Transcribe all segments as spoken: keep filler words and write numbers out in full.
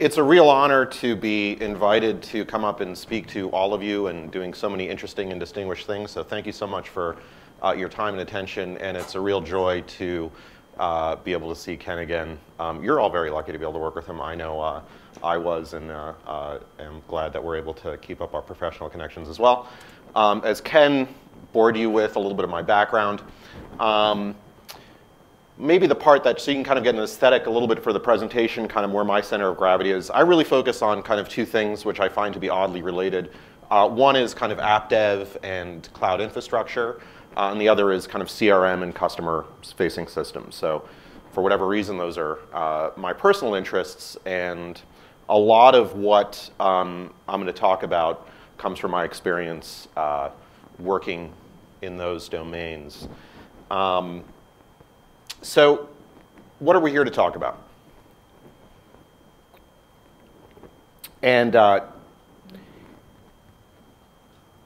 It's a real honor to be invited to come up and speak to all of you and doing so many interesting and distinguished things. So thank you so much for uh, your time and attention. And it's a real joy to uh, be able to see Ken again. Um, you're all very lucky to be able to work with him. I know uh, I was, and uh, uh, am glad that we're able to keep up our professional connections as well. Um, as Ken bored you with a little bit of my background, um, maybe the part that, so you can kind of get an aesthetic a little bit for the presentation, kind of where my center of gravity is. I really focus on kind of two things which I find to be oddly related. Uh, one is kind of app dev and cloud infrastructure, uh, and the other is kind of C R M and customer-facing systems. So for whatever reason, those are uh, my personal interests, and a lot of what um, I'm going to talk about comes from my experience uh, working in those domains. Um, So what are we here to talk about? And uh,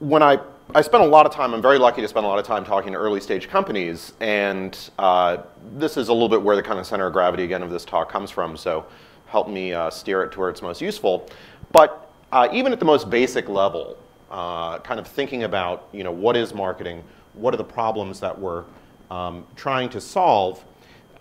when I, I spent a lot of time, I'm very lucky to spend a lot of time talking to early stage companies, and uh, this is a little bit where the kind of center of gravity again of this talk comes from, so help me uh, steer it to where it's most useful. But uh, even at the most basic level, uh, kind of thinking about, you know, what is marketing, what are the problems that we're Um, trying to solve.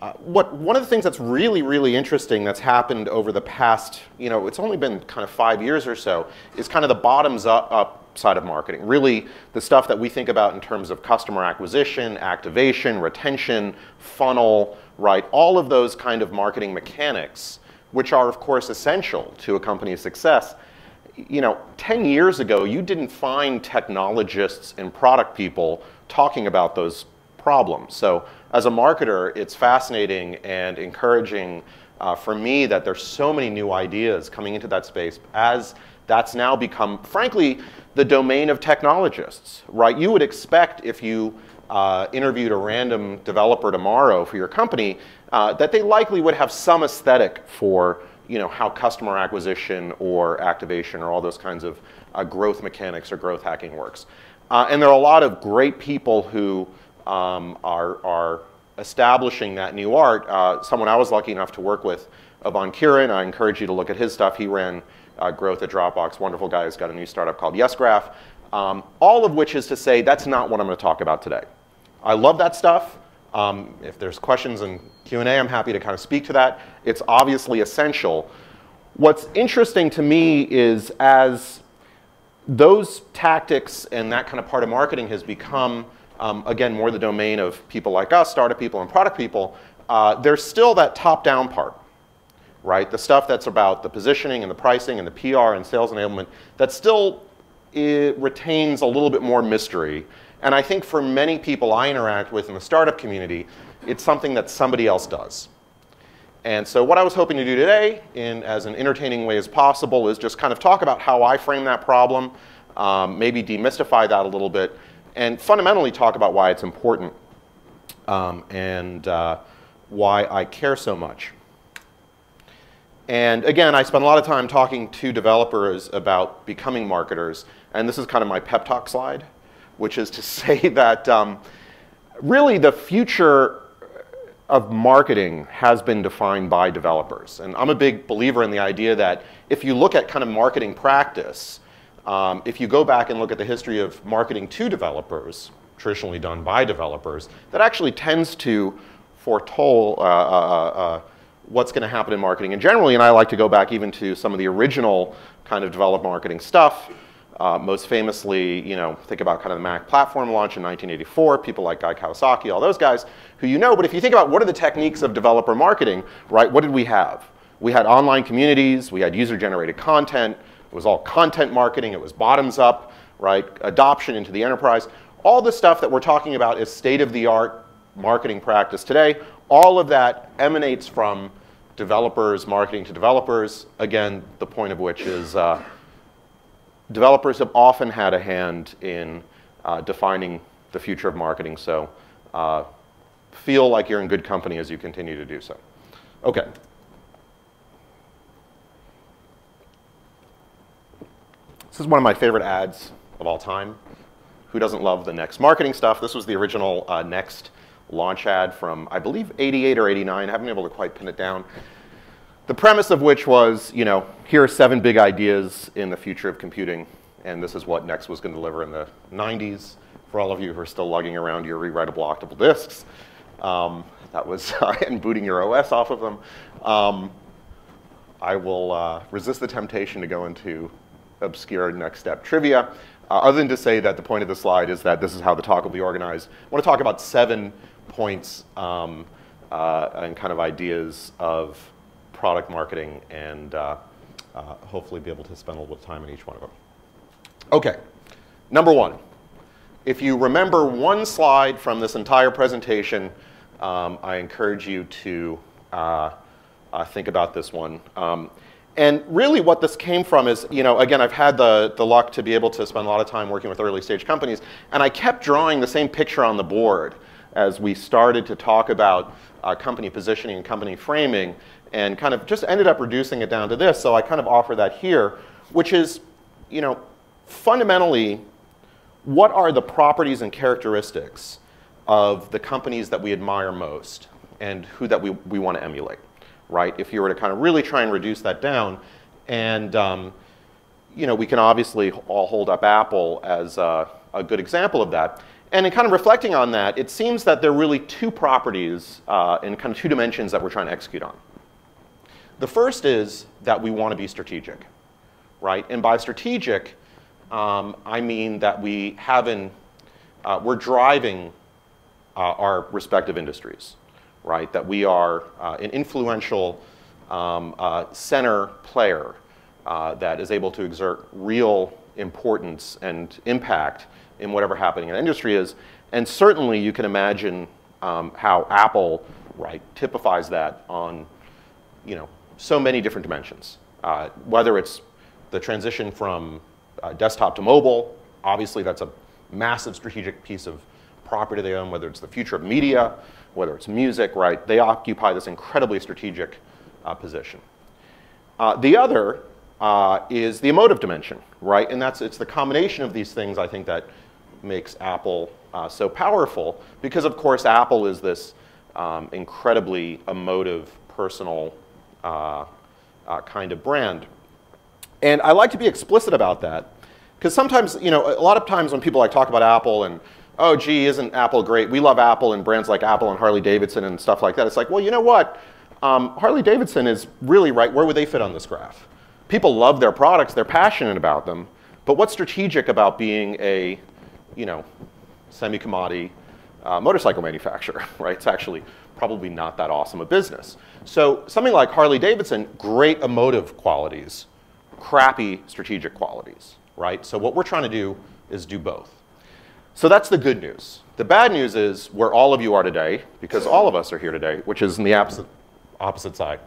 Uh, what, one of the things that's really, really interesting that's happened over the past, you know, it's only been kind of five years or so, is kind of the bottoms up, up side of marketing. Really the stuff that we think about in terms of customer acquisition, activation, retention, funnel, right? All of those kind of marketing mechanics, which are of course essential to a company's success. You know, ten years ago, you didn't find technologists and product people talking about those problem. So as a marketer, it's fascinating and encouraging uh, for me that there's so many new ideas coming into that space as that's now become, frankly, the domain of technologists, right? You would expect if you uh, interviewed a random developer tomorrow for your company uh, that they likely would have some aesthetic for, you know, how customer acquisition or activation or all those kinds of uh, growth mechanics or growth hacking works. Uh, and there are a lot of great people who Um, are, are establishing that new art. Uh, someone I was lucky enough to work with, Ivan Kieran, I encourage you to look at his stuff. He ran uh, growth at Dropbox. Wonderful guy. He's got a new startup called YesGraph. Um, all of which is to say that's not what I'm going to talk about today. I love that stuff. Um, if there's questions in Q and A, I'm happy to kind of speak to that. It's obviously essential. What's interesting to me is as those tactics and that kind of part of marketing has become Um, again, more the domain of people like us, startup people and product people, uh, there's still that top-down part, right? The stuff that's about the positioning and the pricing and the P R and sales enablement that still it retains a little bit more mystery. And I think for many people I interact with in the startup community, it's something that somebody else does. And so what I was hoping to do today, in as an entertaining way as possible, is just kind of talk about how I frame that problem, um, maybe demystify that a little bit, and fundamentally talk about why it's important um, and uh, why I care so much. And again, I spend a lot of time talking to developers about becoming marketers, and this is kind of my pep talk slide, which is to say that um, really the future of marketing has been defined by developers. And I'm a big believer in the idea that if you look at kind of marketing practice, Um, if you go back and look at the history of marketing to developers, traditionally done by developers, that actually tends to foretold uh, uh, uh, what's going to happen in marketing. And generally, and I like to go back even to some of the original kind of developed marketing stuff. Uh, most famously, you know, think about kind of the Mac platform launch in nineteen eighty-four, people like Guy Kawasaki, all those guys who you know. But if you think about what are the techniques of developer marketing, right, what did we have? We had online communities, we had user-generated content, it was all content marketing, it was bottoms up, right? Adoption into the enterprise. All the stuff that we're talking about is state-of-the-art marketing practice today. All of that emanates from developers, marketing to developers. Again, the point of which is uh, developers have often had a hand in uh, defining the future of marketing. So uh, feel like you're in good company as you continue to do so. Okay. This is one of my favorite ads of all time. Who doesn't love the Next marketing stuff? This was the original uh, Next launch ad from, I believe, eighty-eight or eighty-nine. I haven't been able to quite pin it down. The premise of which was, you know, here are seven big ideas in the future of computing, and this is what Next was going to deliver in the nineties. For all of you who are still lugging around your rewritable octable disks, um, that was and booting your O S off of them. Um, I will uh, resist the temptation to go into obscure next step trivia, uh, other than to say that the point of the slide is that this is how the talk will be organized. I want to talk about seven points um, uh, and kind of ideas of product marketing, and uh, uh, hopefully be able to spend a little bit of time on each one of them. Okay, number one. If you remember one slide from this entire presentation, um, I encourage you to uh, uh, think about this one. Um, and really what this came from is, you know, again, I've had the, the luck to be able to spend a lot of time working with early stage companies, and I kept drawing the same picture on the board as we started to talk about uh, company positioning and company framing, and kind of just ended up reducing it down to this. So I kind of offer that here, which is, you know, fundamentally, what are the properties and characteristics of the companies that we admire most and who that we, we want to emulate, right? If you were to kind of really try and reduce that down, and um, you know, we can obviously all hold up Apple as a, a good example of that. And in kind of reflecting on that, it seems that there are really two properties uh, in kind of two dimensions that we're trying to execute on. The first is that we want to be strategic, right? And by strategic, Um, I mean that we haven't, uh, we're driving uh, our respective industries, right? That we are uh, an influential um, uh, center player uh, that is able to exert real importance and impact in whatever happening in the industry is. And certainly you can imagine um, how Apple, right, typifies that on, you know, so many different dimensions. Uh, whether it's the transition from Uh, desktop to mobile, obviously that's a massive strategic piece of property they own, whether it's the future of media, whether it's music, right? They occupy this incredibly strategic uh, position. Uh, the other uh, is the emotive dimension, right? And that's, it's the combination of these things, I think, that makes Apple uh, so powerful, because of course Apple is this um, incredibly emotive, personal uh, uh, kind of brand. And I like to be explicit about that, because sometimes, you know, a lot of times when people like talk about Apple and, oh, gee, isn't Apple great? We love Apple and brands like Apple and Harley-Davidson and stuff like that. It's like, well, you know what? Um, Harley-Davidson is really right. Where would they fit on this graph? People love their products. They're passionate about them. But what's strategic about being a, you know, semi-commodity uh, motorcycle manufacturer, right? It's actually probably not that awesome a business. So something like Harley-Davidson, great emotive qualities, crappy strategic qualities, right? So what we're trying to do is do both. So that's the good news. The bad news is where all of you are today, because all of us are here today, which is in the opposite, opposite side,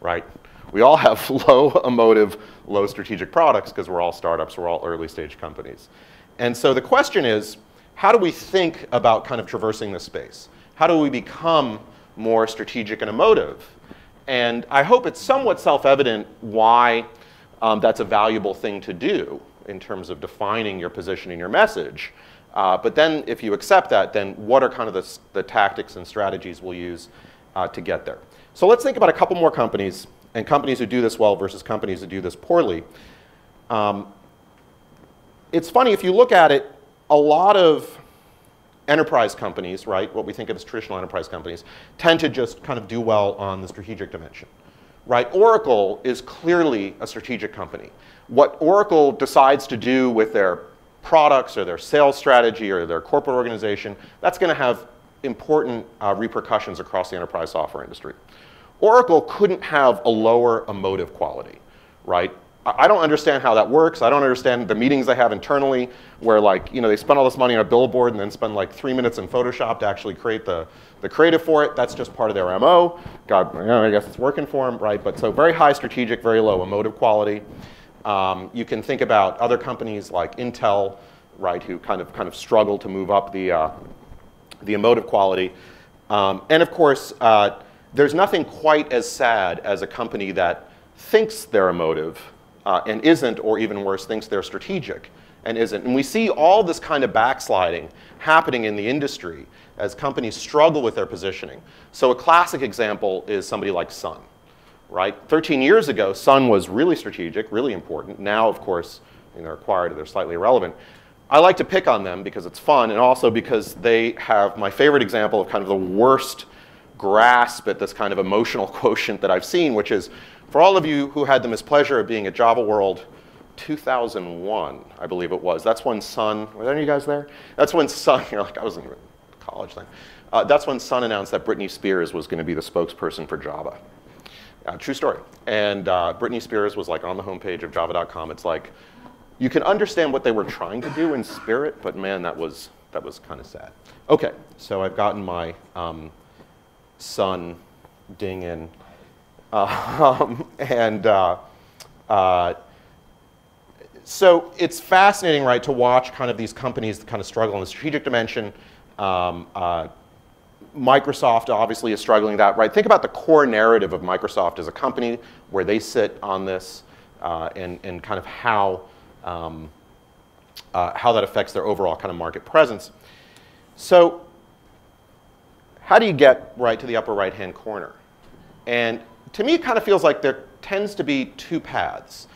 right? We all have low emotive, low strategic products because we're all startups, we're all early stage companies. And so the question is, how do we think about kind of traversing this space? How do we become more strategic and emotive? And I hope it's somewhat self-evident why Um, that's a valuable thing to do in terms of defining your position and your message. Uh, but then if you accept that, then what are kind of the, the tactics and strategies we'll use uh, to get there? So let's think about a couple more companies, and companies who do this well versus companies who do this poorly. Um, it's funny, if you look at it, a lot of enterprise companies, right, what we think of as traditional enterprise companies, tend to just kind of do well on the strategic dimension. Right? Oracle is clearly a strategic company. What Oracle decides to do with their products or their sales strategy or their corporate organization, that's going to have important uh, repercussions across the enterprise software industry. Oracle couldn't have a lower emotive quality, right? I don't understand how that works. I don't understand the meetings they have internally where, like, you know, they spend all this money on a billboard and then spend like three minutes in Photoshop to actually create the, the creative for it. That's just part of their M O. God, I guess it's working for them, right? But so very high strategic, very low emotive quality. Um, you can think about other companies like Intel, right, who kind of kind of struggle to move up the, uh, the emotive quality. Um, and of course, uh, there's nothing quite as sad as a company that thinks they're emotive Uh, and isn't, or even worse, thinks they're strategic and isn't. And we see all this kind of backsliding happening in the industry as companies struggle with their positioning. So a classic example is somebody like Sun, right? thirteen years ago, Sun was really strategic, really important. Now, of course, you know, they're acquired, they're slightly irrelevant. I like to pick on them because it's fun, and also because they have my favorite example of kind of the worst grasp at this kind of emotional quotient that I've seen, which is for all of you who had the mispleasure of being at Java World two thousand one, I believe it was. That's when Sun, were there any of you guys there? That's when Sun, you're like, I wasn't even in college then. Uh, that's when Sun announced that Britney Spears was going to be the spokesperson for Java. Uh, true story. And uh, Britney Spears was like on the homepage of java dot com. It's like, you can understand what they were trying to do in spirit, but man, that was, that was kind of sad. Okay, so I've gotten my um, Sun ding in. Uh, um, and uh, uh, so it's fascinating, right, to watch kind of these companies that kind of struggle in the strategic dimension. Um, uh, Microsoft obviously is struggling that, right? Think about the core narrative of Microsoft as a company, where they sit on this, uh, and, and kind of how Um, uh, how that affects their overall kind of market presence. So how do you get right to the upper right-hand corner? And to me, it kind of feels like there tends to be two paths.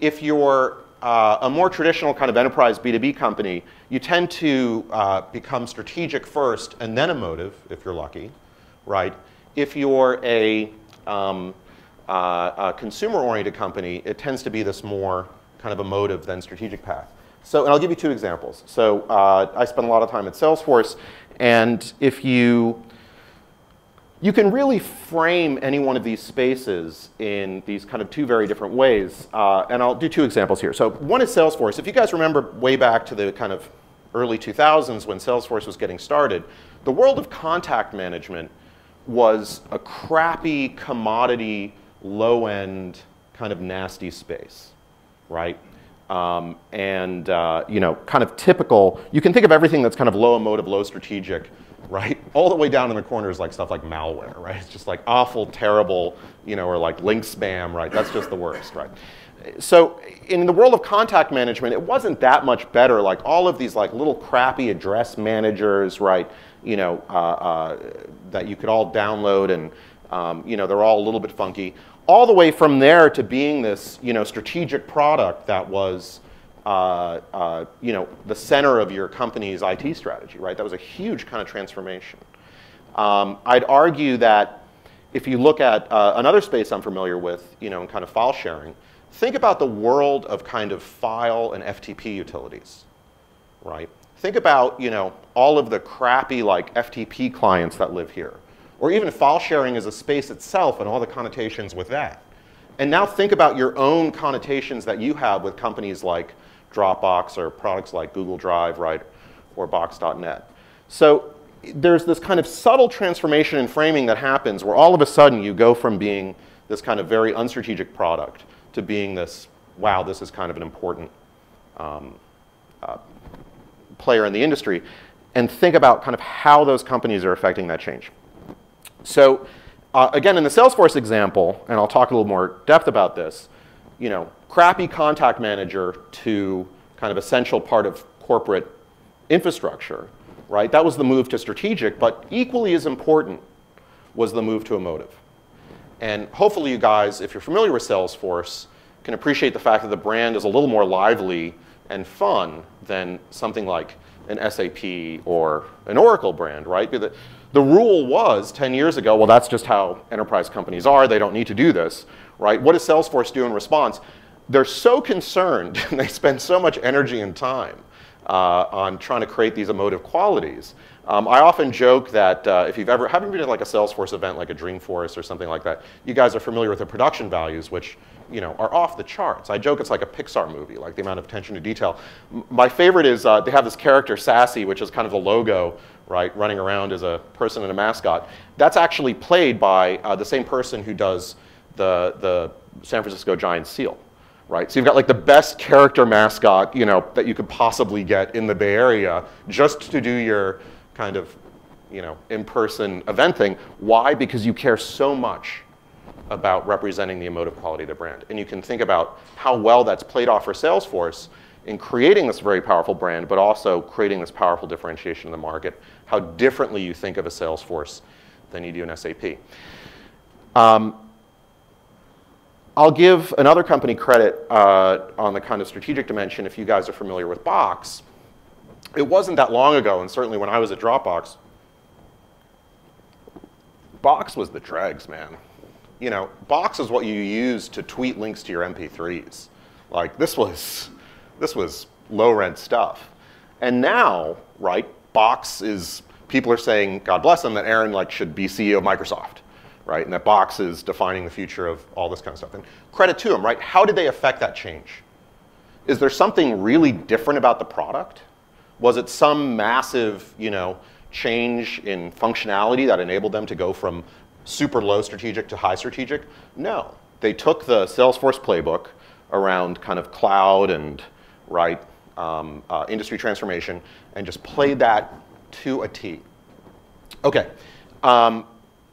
If you're uh, a more traditional kind of enterprise B two B company, you tend to uh, become strategic first and then emotive, if you're lucky, right? If you're a, um, uh, a consumer-oriented company, it tends to be this more kind of emotive than strategic path. So, and I'll give you two examples. So uh, I spent a lot of time at Salesforce, and if you, you can really frame any one of these spaces in these kind of two very different ways. Uh, and I'll do two examples here. So one is Salesforce. If you guys remember way back to the kind of early two thousands when Salesforce was getting started, the world of contact management was a crappy, commodity, low-end, kind of nasty space. Right? Um, and, uh, you know, kind of typical, you can think of everything that's kind of low emotive, low strategic, right? All the way down in the corners, like stuff like malware, right? It's just like awful, terrible, you know, or like link spam, right? That's just the worst, right? So in the world of contact management, it wasn't that much better. Like all of these like little crappy address managers, right? You know, uh, uh, that you could all download and, um, you know, they're all a little bit funky. All the way from there to being this, you know, strategic product that was, uh, uh, you know, the center of your company's I T strategy, right? That was a huge kind of transformation. Um, I'd argue that if you look at uh, another space I'm familiar with, you know, in kind of file sharing, think about the world of kind of file and F T P utilities, right? Think about, you know, all of the crappy like F T P clients that live here. Or even file sharing as a space itself and all the connotations with that. And now think about your own connotations that you have with companies like Dropbox or products like Google Drive, right, or Box dot net. So there's this kind of subtle transformation in framing that happens where all of a sudden you go from being this kind of very unstrategic product to being this, wow, this is kind of an important um, uh, player in the industry. And think about kind of how those companies are affecting that change. So uh, again, in the Salesforce example, and I'll talk a little more depth about this, you know, crappy contact manager to kind of essential part of corporate infrastructure, right? That was the move to strategic, but equally as important was the move to emotive. And hopefully you guys, if you're familiar with Salesforce, can appreciate the fact that the brand is a little more lively and fun than something like an S A P or an Oracle brand, right? The rule was ten years ago, well, that's just how enterprise companies are. They don't need to do this, right? What does Salesforce do in response? They're so concerned and they spend so much energy and time uh, on trying to create these emotive qualities. Um, I often joke that uh, if you've ever, haven't been to like a Salesforce event like a Dreamforce or something like that, you guys are familiar with the production values, which, you know, are off the charts. I joke it's like a Pixar movie, like the amount of attention to detail. M my favorite is uh, they have this character, Sassy, which is kind of the logo, right, running around as a person and a mascot. That's actually played by uh, the same person who does the, the San Francisco Giants seal, right? So you've got like the best character mascot, you know, that you could possibly get in the Bay Area just to do your kind of, you know, in-person event thing. Why? Because you care so much about representing the emotive quality of the brand. And you can think about how well that's played off for Salesforce in creating this very powerful brand, but also creating this powerful differentiation in the market, how differently you think of a Salesforce than you do an S A P. Um, I'll give another company credit uh, on the kind of strategic dimension if you guys are familiar with Box. It wasn't that long ago, and certainly when I was at Dropbox, Box was the dregs, man. You know, Box is what you use to tweet links to your M P threes. Like, this was, this was low-rent stuff. And now, right, Box is, people are saying, God bless them, that Aaron like, should be C E O of Microsoft, right? And that Box is defining the future of all this kind of stuff. And credit to them, right? How did they affect that change? Is there something really different about the product? Was it some massive, you know, change in functionality that enabled them to go from super low strategic to high strategic? No. They took the Salesforce playbook around kind of cloud and right um, uh, industry transformation and just played that to a T. Okay, um,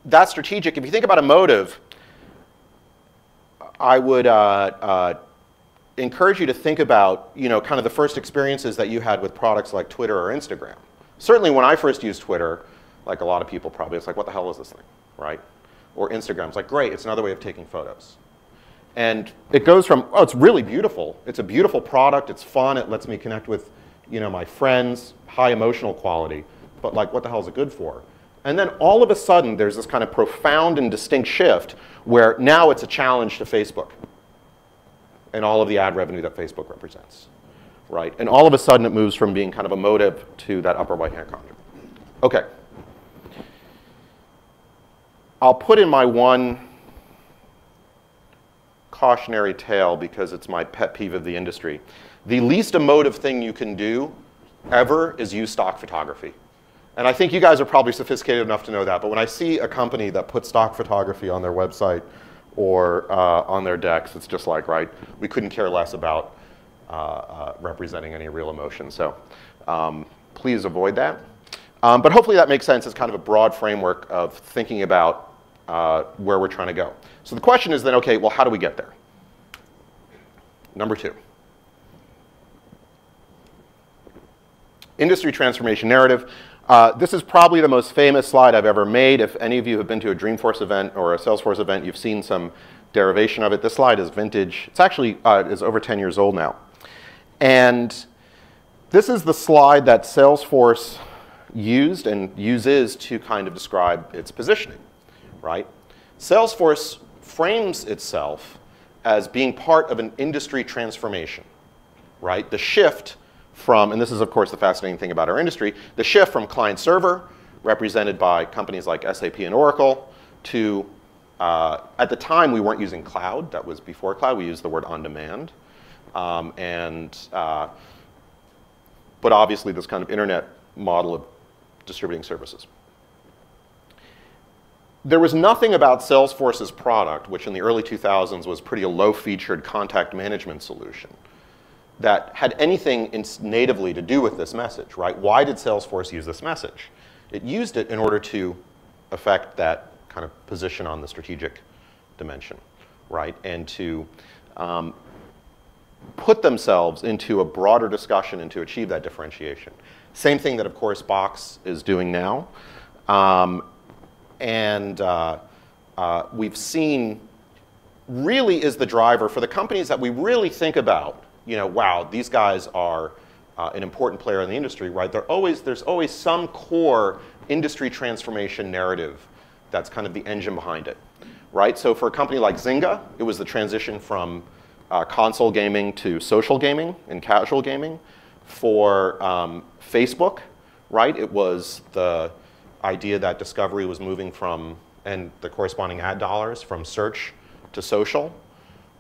that's strategic. If you think about emotive, I would uh, uh, encourage you to think about, you know, kind of the first experiences that you had with products like Twitter or Instagram. Certainly when I first used Twitter, like a lot of people probably, it's like, what the hell is this thing, right? Or Instagram's like, great, it's another way of taking photos. And it goes from, oh, it's really beautiful. It's a beautiful product. It's fun. It lets me connect with, you know, my friends, high emotional quality. But like, what the hell is it good for? And then all of a sudden, there's this kind of profound and distinct shift where now it's a challenge to Facebook and all of the ad revenue that Facebook represents, right? And all of a sudden, it moves from being kind of emotive to that upper right-hand quadrant. OK. I'll put in my one cautionary tale because it's my pet peeve of the industry. The least emotive thing you can do ever is use stock photography. And I think you guys are probably sophisticated enough to know that. But when I see a company that puts stock photography on their website or uh, on their decks, it's just like, right, we couldn't care less about uh, uh, representing any real emotion. So um, please avoid that. Um, but hopefully that makes sense as kind of a broad framework of thinking about uh, where we're trying to go. So the question is then, OK, well, how do we get there? Number two. Industry transformation narrative. Uh, this is probably the most famous slide I've ever made. If any of you have been to a Dreamforce event or a Salesforce event, you've seen some derivation of it. This slide is vintage. It's actually uh, is over ten years old now. And this is the slide that Salesforce used and uses to kind of describe its positioning, right? Salesforce frames itself as being part of an industry transformation, right? The shift from, and this is of course the fascinating thing about our industry, the shift from client server, represented by companies like S A P and Oracle, to, uh, at the time we weren't using cloud, that was before cloud, we used the word on demand. Um, and, uh, but obviously this kind of internet model of distributing services. There was nothing about Salesforce's product, which in the early two thousands was pretty a low-featured contact management solution, that had anything in natively to do with this message, right? Why did Salesforce use this message? It used it in order to affect that kind of position on the strategic dimension, right? And to um, put themselves into a broader discussion and to achieve that differentiation. Same thing that, of course, Box is doing now. Um, and uh, uh, we've seen really is the driver for the companies that we really think about, you know, wow, these guys are uh, an important player in the industry, right? They're always, there's always some core industry transformation narrative that's kind of the engine behind it, right? So for a company like Zynga, it was the transition from uh, console gaming to social gaming and casual gaming. For um, Facebook, right, it was the idea that discovery was moving from, and the corresponding ad dollars, from search to social,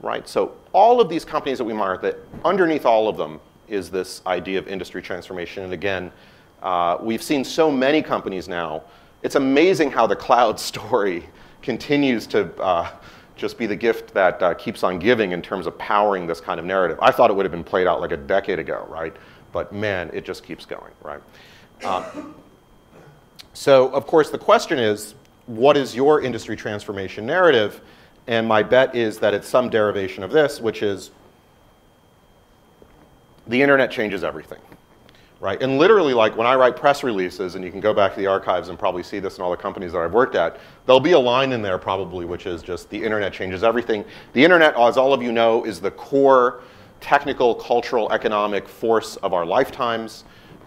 right? So all of these companies that we mark, that underneath all of them is this idea of industry transformation. And again, uh, we've seen so many companies now. It's amazing how the cloud story continues to uh, just be the gift that uh, keeps on giving in terms of powering this kind of narrative. I thought it would have been played out like a decade ago, right? But man, it just keeps going, right? Um, So, of course, the question is, what is your industry transformation narrative? And my bet is that it's some derivation of this, which is the internet changes everything. right? And literally, like when I write press releases, and you can go back to the archives and probably see this in all the companies that I've worked at, there'll be a line in there probably which is just the internet changes everything. The internet, as all of you know, is the core technical, cultural, economic force of our lifetimes.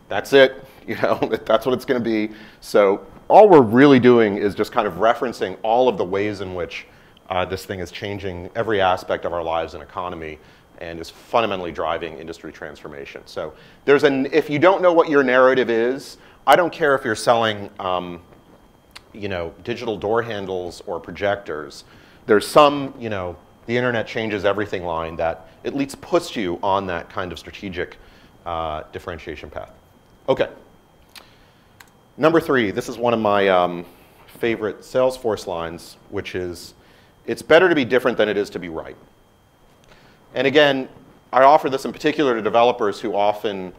That's it. You know, that's what it's going to be. So all we're really doing is just kind of referencing all of the ways in which uh, this thing is changing every aspect of our lives and economy, and is fundamentally driving industry transformation. So there's an, if you don't know what your narrative is, I don't care if you're selling um, you know, digital door handles or projectors. There's some, you know, the internet changes everything line that at least puts you on that kind of strategic uh, differentiation path. Okay. Number three, this is one of my um, favorite Salesforce lines, which is, it's better to be different than it is to be right. And again, I offer this in particular to developers who often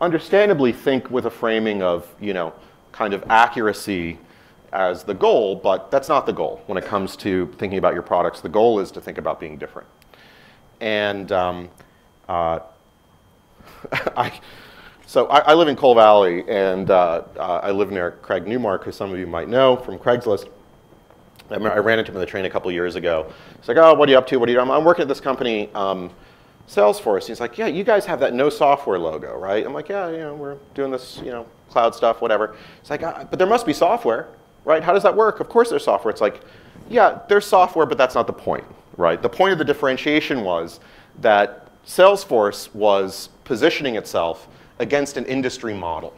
understandably think with a framing of, you know, kind of accuracy as the goal, but that's not the goal when it comes to thinking about your products. The goal is to think about being different. And um, uh, I, so I, I live in Coal Valley, and uh, uh, I live near Craig Newmark, who some of you might know from Craigslist. I ran into him on the train a couple years ago. He's like, oh, what are you up to? What are you doing? I'm working at this company, um, Salesforce. He's like, yeah, you guys have that no software logo, right? I'm like, yeah, you know, we're doing this, you know, cloud stuff, whatever. It's like, uh, but there must be software, right? How does that work? Of course there's software. It's like, yeah, there's software, but that's not the point, right? The point of the differentiation was that Salesforce was positioning itself against an industry model,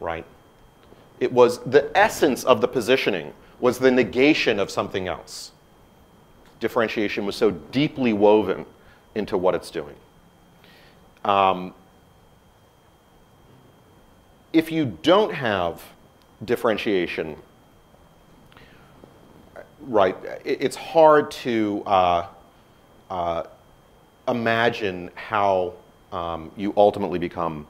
right? It was the essence of the positioning was the negation of something else. Differentiation was so deeply woven into what it's doing. Um, if you don't have differentiation, right, it's hard to uh, uh, imagine how um, you ultimately become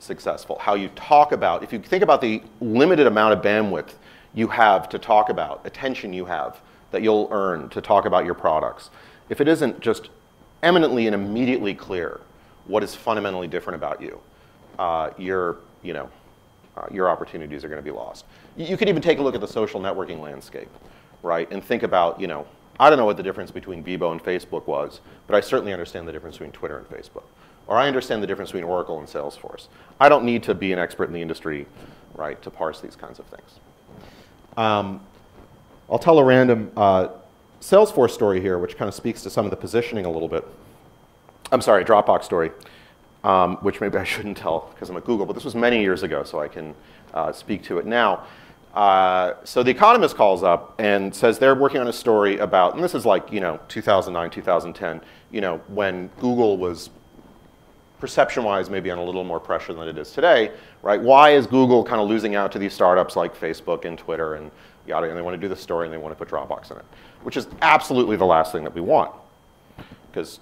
successful, how you talk about, if you think about the limited amount of bandwidth you have to talk about, attention you have that you'll earn to talk about your products, if it isn't just eminently and immediately clear what is fundamentally different about you, uh, your, you know, uh, your opportunities are going to be lost. You could even take a look at the social networking landscape, right, and think about, you know, I don't know what the difference between Bebo and Facebook was, but I certainly understand the difference between Twitter and Facebook. Or I understand the difference between Oracle and Salesforce. I don't need to be an expert in the industry, right, to parse these kinds of things. Um, I'll tell a random uh, Salesforce story here, which kind of speaks to some of the positioning a little bit. I'm sorry, Dropbox story, um, which maybe I shouldn't tell because I'm at Google, but this was many years ago, so I can uh, speak to it now. Uh, so The Economist calls up and says they're working on a story about, and this is like, you know, two thousand nine, two thousand ten, you know, when Google was perception-wise maybe on a little more pressure than it is today, right? Why is Google kind of losing out to these startups like Facebook and Twitter and yada, and they want to do this story and they want to put Dropbox in it, which is absolutely the last thing that we want, because,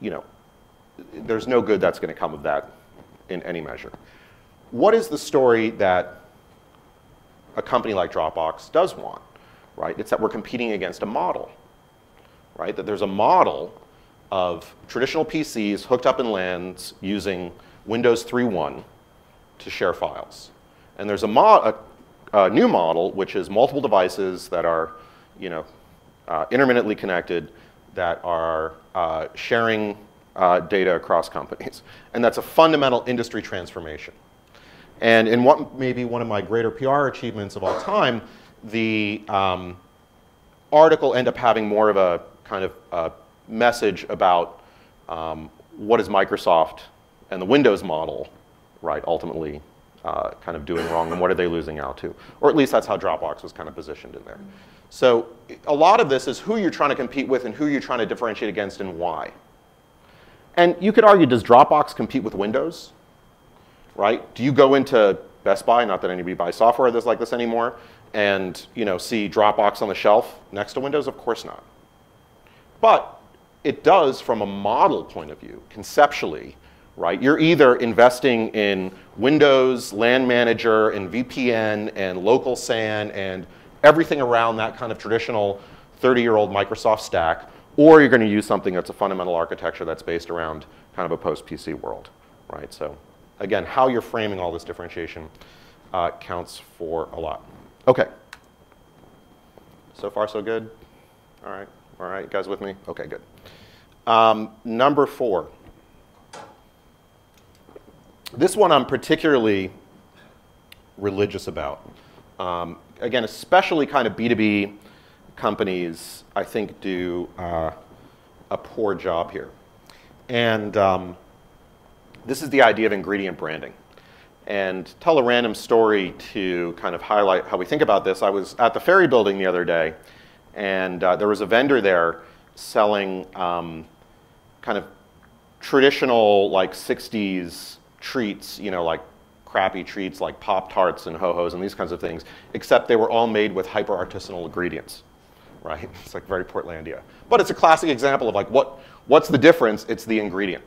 you know, there's no good that's going to come of that in any measure. What is the story that a company like Dropbox does want, right? It's that we're competing against a model, right? That there's a model of traditional P Cs hooked up in LANs using Windows three point one to share files. And there's a, mod, a, a new model, which is multiple devices that are, you know, uh, intermittently connected, that are uh, sharing uh, data across companies. And that's a fundamental industry transformation. And in what may be one of my greater P R achievements of all time, the um, article ended up having more of a kind of a message about um, what is Microsoft and the Windows model, right, ultimately uh, kind of doing wrong, and what are they losing out to? Or at least that's how Dropbox was kind of positioned in there. So a lot of this is who you're trying to compete with and who you're trying to differentiate against and why. And you could argue, does Dropbox compete with Windows, right? Do you go into Best Buy, not that anybody buys software that's like this anymore, and, you know, see Dropbox on the shelf next to Windows? Of course not. But it does from a model point of view, conceptually, right? You're either investing in Windows, LAN Manager, and V P N, and local S A N, and everything around that kind of traditional thirty-year-old Microsoft stack, or you're going to use something that's a fundamental architecture that's based around kind of a post-P C world, right? So again, how you're framing all this differentiation uh, counts for a lot. OK. So far, so good? All right. All right. You guys with me? OK, good. Um, number four. This one I'm particularly religious about. Um, again, especially kind of B two B companies, I think, do uh, a poor job here. And um, this is the idea of ingredient branding. And tell a random story to kind of highlight how we think about this. I was at the Ferry Building the other day, and uh, there was a vendor there selling um, kind of traditional, like, sixties treats, you know, like crappy treats like Pop-Tarts and Ho-Hos and these kinds of things, except they were all made with hyper-artisanal ingredients, right? It's like very Portlandia. But it's a classic example of like, what, what's the difference? It's the ingredient.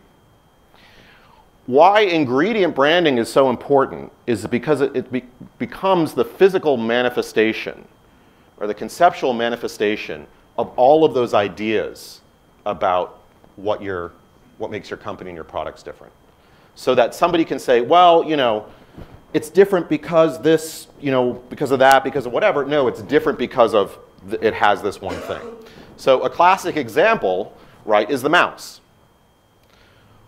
Why ingredient branding is so important is because it, it be, becomes the physical manifestation or the conceptual manifestation of all of those ideas about what, your, what makes your company and your products different. So that somebody can say, well, you know, it's different because this, you know, because of that, because of whatever. No, it's different because of th it has this one thing. So a classic example, right, is the mouse.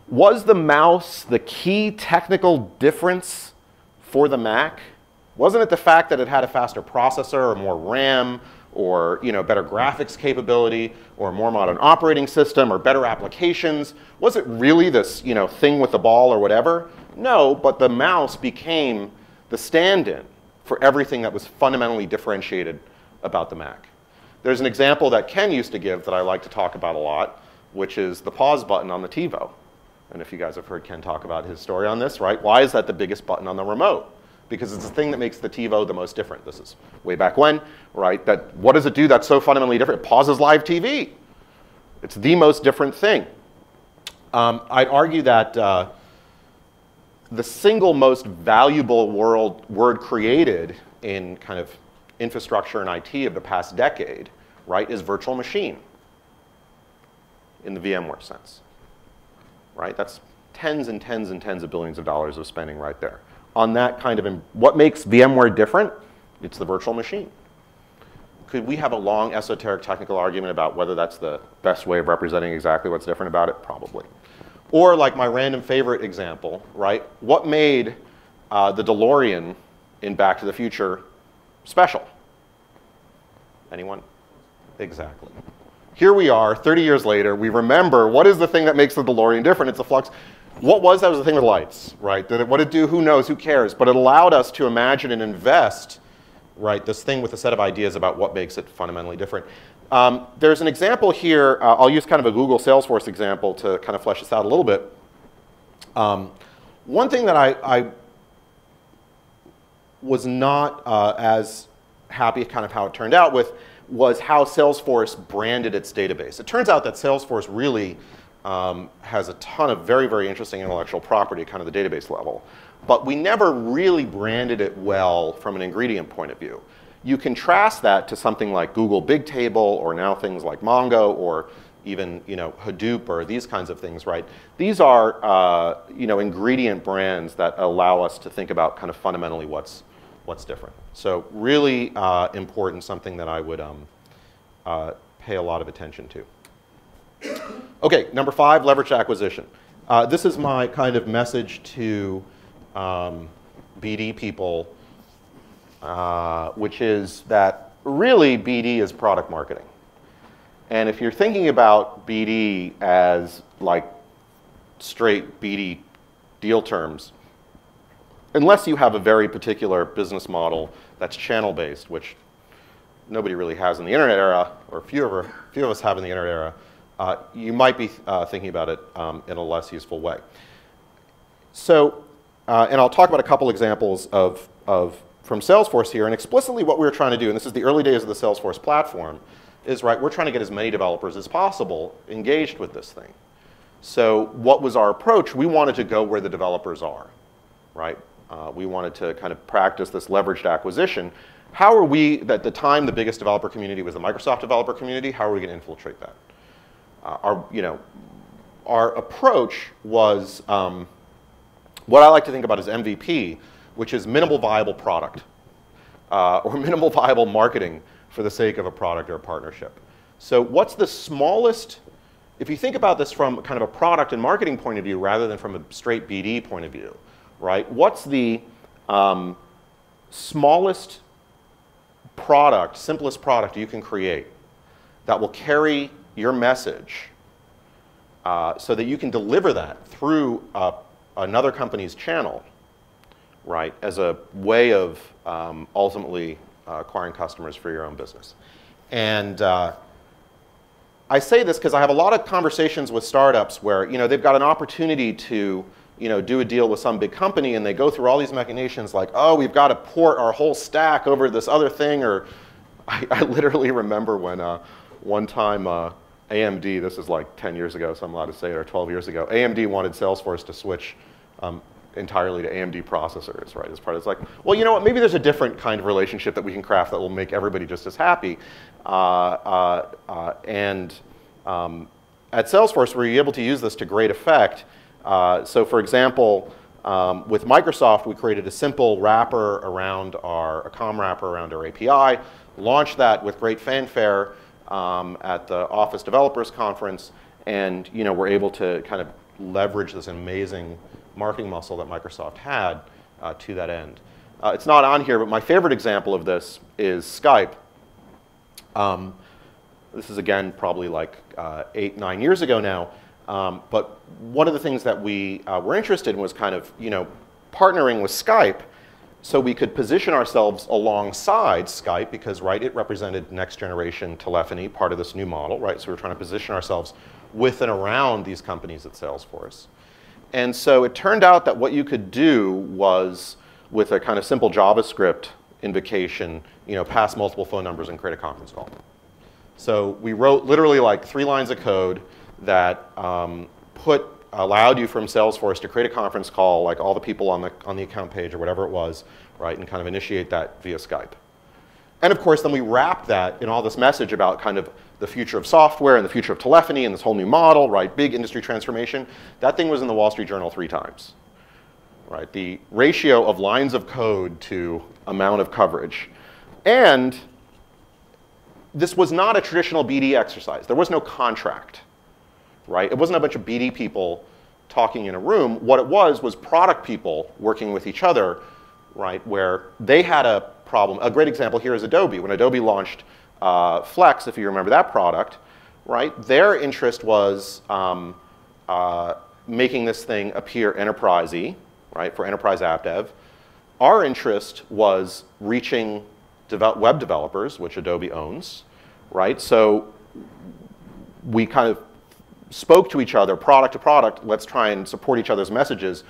Was the mouse the key technical difference for the Mac? Wasn't it the fact that it had a faster processor or more RAM or, you know, better graphics capability, or a more modern operating system, or better applications? Was it really this, you know, thing with the ball or whatever? No, but the mouse became the stand-in for everything that was fundamentally differentiated about the Mac. There's an example that Ken used to give that I like to talk about a lot, which is the pause button on the TiVo. And if you guys have heard Ken talk about his story on this, right? Why is that the biggest button on the remote? Because it's the thing that makes the TiVo the most different. This is way back when, right? That, what does it do that's so fundamentally different? It pauses live T V. It's the most different thing. Um, I'd argue that uh, the single most valuable world, word created in kind of infrastructure and I T of the past decade, right, is virtual machine in the VMware sense, right? That's tens and tens and tens of billions of dollars of spending right there. On that kind of, what makes VMware different? It's the virtual machine. Could we have a long esoteric technical argument about whether that's the best way of representing exactly what's different about it? Probably. Or like my random favorite example, right? What made uh, the DeLorean in Back to the Future special? Anyone? Exactly. Here we are, thirty years later, we remember what is the thing that makes the DeLorean different? It's the flux. What was that? Was the thing with lights, right? Did it, what did it do? Who knows? Who cares? But it allowed us to imagine and invest, right, this thing with a set of ideas about what makes it fundamentally different. Um, there's an example here. Uh, I'll use kind of a Google Salesforce example to kind of flesh this out a little bit. Um, one thing that I, I was not uh, as happy kind of how it turned out with was how Salesforce branded its database. It turns out that Salesforce really Um, has a ton of very, very interesting intellectual property, kind of the database level. But we never really branded it well from an ingredient point of view. You contrast that to something like Google Bigtable or now things like Mongo or even, you know, Hadoop or these kinds of things, right? These are, uh, you know, ingredient brands that allow us to think about kind of fundamentally what's, what's different. So really uh, important, something that I would um, uh, pay a lot of attention to. Okay, number five, leverage acquisition. Uh, this is my kind of message to um, B D people, uh, which is that really B D is product marketing. And if you're thinking about B D as like straight B D deal terms, unless you have a very particular business model that's channel-based, which nobody really has in the internet era, or few of, our, few of us have in the internet era, Uh, you might be uh, thinking about it um, in a less useful way. So, uh, and I'll talk about a couple examples of, of, from Salesforce here, and explicitly what we were trying to do, and this is the early days of the Salesforce platform, is, right, we're trying to get as many developers as possible engaged with this thing. So what was our approach? We wanted to go where the developers are, right? Uh, we wanted to kind of practice this leveraged acquisition. How are we, at the time, the biggest developer community was the Microsoft developer community, how are we going to infiltrate that? Uh, our, you know, our approach was um, What I like to think about is M V P, which is minimal viable product, uh, or minimal viable marketing for the sake of a product or a partnership. So what's the smallest, if you think about this from kind of a product and marketing point of view rather than from a straight B D point of view, right? What's the um, smallest product, simplest product you can create that will carry your message uh, so that you can deliver that through a, another company's channel, right, as a way of um, ultimately uh, acquiring customers for your own business. And uh, I say this because I have a lot of conversations with startups where, you know, they've got an opportunity to, you know, do a deal with some big company, and they go through all these machinations like, oh, we've got to port our whole stack over this other thing. Or I, I literally remember when uh, one time uh, A M D, this is like ten years ago, so I'm allowed to say it, or twelve years ago, A M D wanted Salesforce to switch um, entirely to A M D processors, right? As part of it's like, well, you know what? Maybe there's a different kind of relationship that we can craft that will make everybody just as happy. Uh, uh, uh, and um, at Salesforce, we're able to use this to great effect. Uh, so, for example, um, with Microsoft, we created a simple wrapper around our, a comm wrapper around our A P I, launched that with great fanfare um, at the Office Developers Conference, and you know, we're able to kind of leverage this amazing marketing muscle that Microsoft had uh, to that end. Uh, it's not on here, but my favorite example of this is Skype. Um, this is, again, probably like uh, eight, nine years ago now. Um, but one of the things that we uh, were interested in was kind of, you know, partnering with Skype so we could position ourselves alongside Skype because, right, it represented next generation telephony, part of this new model, right? So we were trying to position ourselves with and around these companies at Salesforce. And so it turned out that what you could do was, with a kind of simple JavaScript invocation, you know, pass multiple phone numbers and create a conference call. So we wrote literally like three lines of code that um, put, allowed you from Salesforce to create a conference call, like all the people on the, on the account page or whatever it was, right, and kind of initiate that via Skype. And of course, then we wrapped that in all this message about kind of the future of software and the future of telephony and this whole new model, right, big industry transformation. That thing was in the Wall Street Journal three times, right? The ratio of lines of code to amount of coverage. And this was not a traditional B D exercise. There was no contract. Right? It wasn't a bunch of B D people talking in a room. What it was was product people working with each other, right, where they had a problem. A great example here is Adobe. When Adobe launched uh, Flex, if you remember that product, right, their interest was um, uh, making this thing appear enterprise-y, right, for enterprise app dev. Our interest was reaching dev- web developers, which Adobe owns, right? So we kind of spoke to each other, product to product, let's try and support each other's messages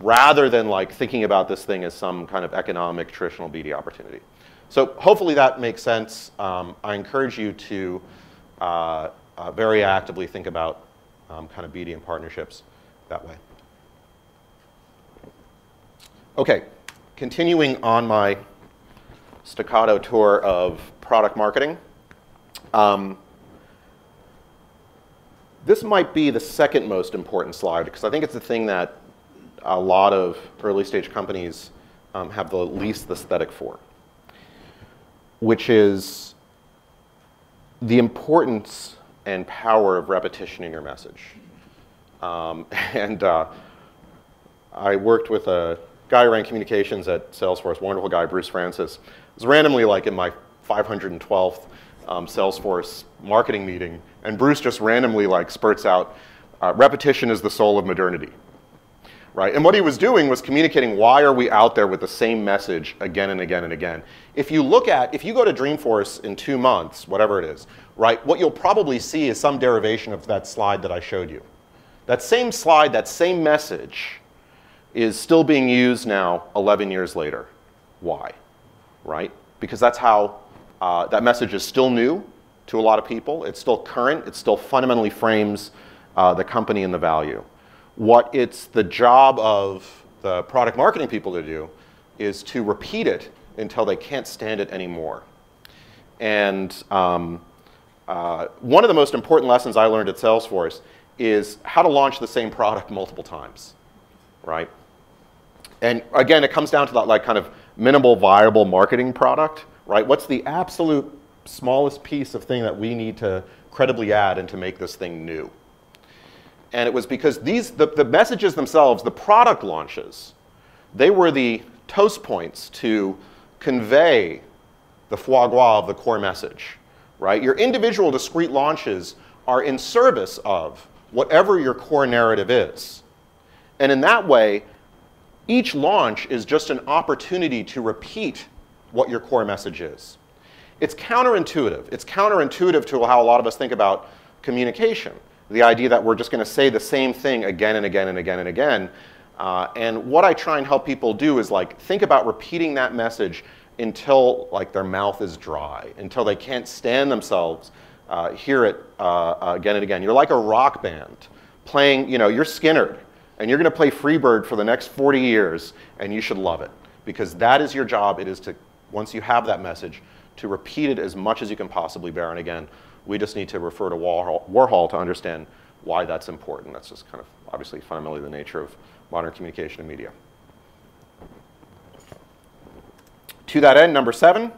rather than like thinking about this thing as some kind of economic traditional B D opportunity. So hopefully that makes sense. Um, I encourage you to uh, uh, very actively think about um, kind of B D and partnerships that way. Okay, continuing on my staccato tour of product marketing. Um, This might be the second most important slide because I think it's the thing that a lot of early stage companies um, have the least aesthetic for, which is the importance and power of repetition in your message. Um, and uh, I worked with a guy who ran communications at Salesforce, wonderful guy, Bruce Francis. It was randomly like in my five hundred twelfth Um, Salesforce marketing meeting, and Bruce just randomly like spurts out, uh, repetition is the soul of modernity, right? And what he was doing was communicating why are we out there with the same message again and again and again. If you look at, if you go to Dreamforce in two months, whatever it is, right, what you'll probably see is some derivation of that slide that I showed you. That same slide, that same message is still being used now eleven years later. Why? Right? Because that's how Uh, that message is still new to a lot of people. It's still current. It still fundamentally frames uh, the company and the value. What it's the job of the product marketing people to do is to repeat it until they can't stand it anymore. And um, uh, one of the most important lessons I learned at Salesforce is how to launch the same product multiple times, right? And again, it comes down to that like kind of minimal viable marketing product, right? What's the absolute smallest piece of thing that we need to credibly add and to make this thing new? And it was because these, the, the messages themselves, the product launches, they were the toast points to convey the foie gras of the core message, right? Your individual discrete launches are in service of whatever your core narrative is. And in that way, each launch is just an opportunity to repeat what your core message is. It's counterintuitive. It's counterintuitive to how a lot of us think about communication, the idea that we're just going to say the same thing again and again and again and again. Uh, and what I try and help people do is like think about repeating that message until like their mouth is dry, until they can't stand themselves, uh, hear it uh, again and again. You're like a rock band playing, you know, you're Skinner. And you're going to play Freebird for the next forty years, and you should love it. Because that is your job. It is to, once you have that message, to repeat it as much as you can possibly bear. And again, we just need to refer to Warhol to understand why that's important. That's just kind of obviously fundamentally the nature of modern communication and media. To that end, number seven,